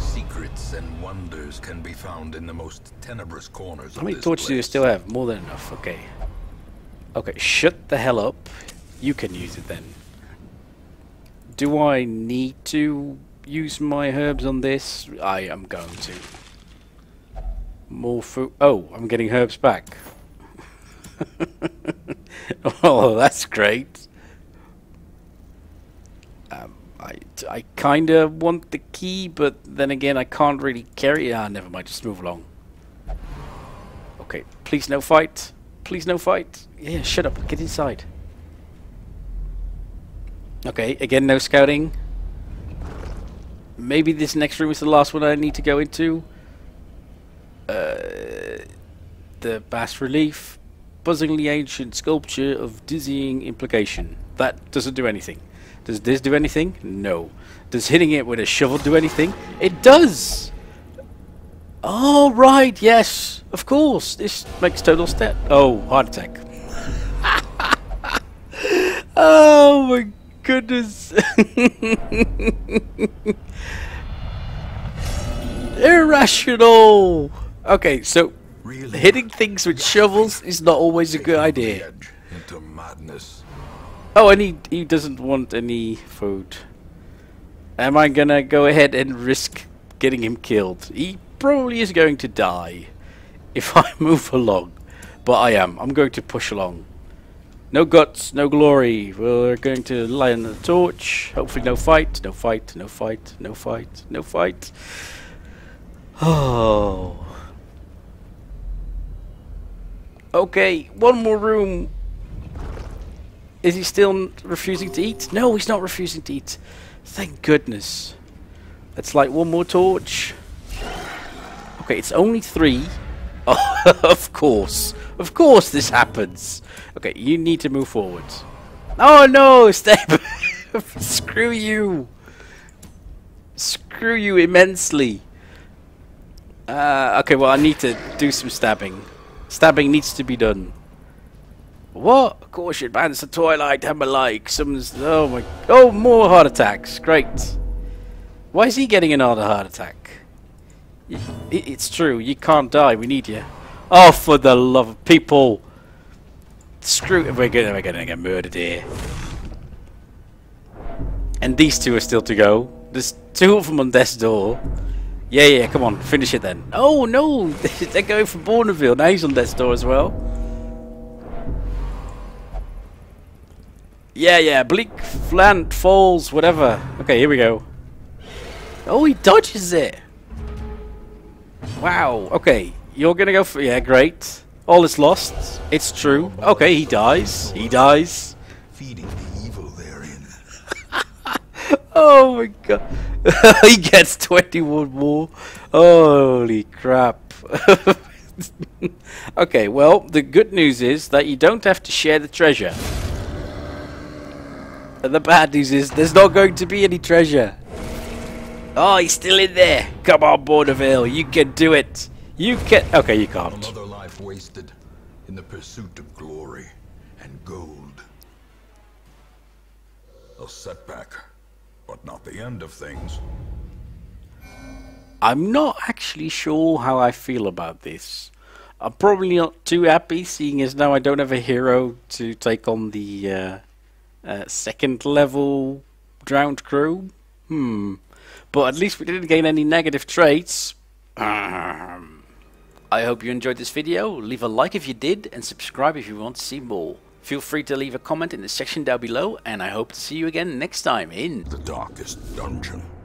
Secrets and wonders can be found in the most tenebrous corners of this place. How many torches do you still have? More than enough. Okay. Okay, shut the hell up. You can use it then. Do I need to use my herbs on this? I am going to. More food. Oh, I'm getting herbs back. Oh, that's great. Um, I, I kind of want the key, but then again, I can't really carry it. Ah, never mind. Just move along. Okay. Please no fight. Please no fight. Yeah, shut up. Get inside. Okay. Again, no scouting. Maybe this next room is the last one I need to go into. Uh, the bas relief. Buzzingly ancient sculpture of dizzying implication. That doesn't do anything. Does this do anything? No. Does hitting it with a shovel do anything? It does! Oh, right, yes. Of course. This makes total step. Oh, heart attack. Oh, my goodness. Irrational. Okay, so really? Hitting things with shovels is not always a good idea. Into madness. Oh, and he, he doesn't want any food. Am I gonna go ahead and risk getting him killed? He probably is going to die if I move along. But I am. I'm going to push along. No guts, no glory. We're going to light on the torch. Hopefully no fight, no fight, no fight, no fight, no fight. Oh. Okay, one more room. Is he still refusing to eat? No, he's not refusing to eat. Thank goodness. Let's light one more torch. Okay, it's only three. Oh, of course. Of course this happens. Okay, you need to move forward. Oh no, stay back. Screw you. Screw you immensely. Uh, okay, well I need to do some stabbing. Stabbing needs to be done. What? Of course, you'd banish the twilight hammer like. Someone's. Oh my. Oh, more heart attacks. Great. Why is he getting another heart attack? Y it's true. You can't die. We need you. Oh, for the love of people. Screw it. We're gonna, we're gonna get murdered here. And these two are still to go. There's two of them on death's door. Yeah, yeah, come on. Finish it then. Oh, no. They're going for Bourneville. Now he's on death's door as well. Yeah, yeah, bleak, flant, falls, whatever. Okay, here we go. Oh, he dodges it. Wow, okay. You're gonna go for... Yeah, great. All is lost. It's true. Okay, he dies. He dies. Feeding the evil therein. Oh, my God. He gets twenty-one more. Holy crap. Okay, well, the good news is that you don't have to share the treasure. And the bad news is there's not going to be any treasure. Oh, he's still in there. Come on, Bourneville. You can do it. You can... Okay, you can't. Another life wasted in the pursuit of glory and gold. A setback, but not the end of things. I'm not actually sure how I feel about this. I'm probably not too happy, seeing as now I don't have a hero to take on the... Uh, Uh, second level drowned crew. Hmm. But at least we didn't gain any negative traits. Um, I hope you enjoyed this video. Leave a like if you did, and subscribe if you want to see more. Feel free to leave a comment in the section down below, and I hope to see you again next time in The Darkest Dungeon.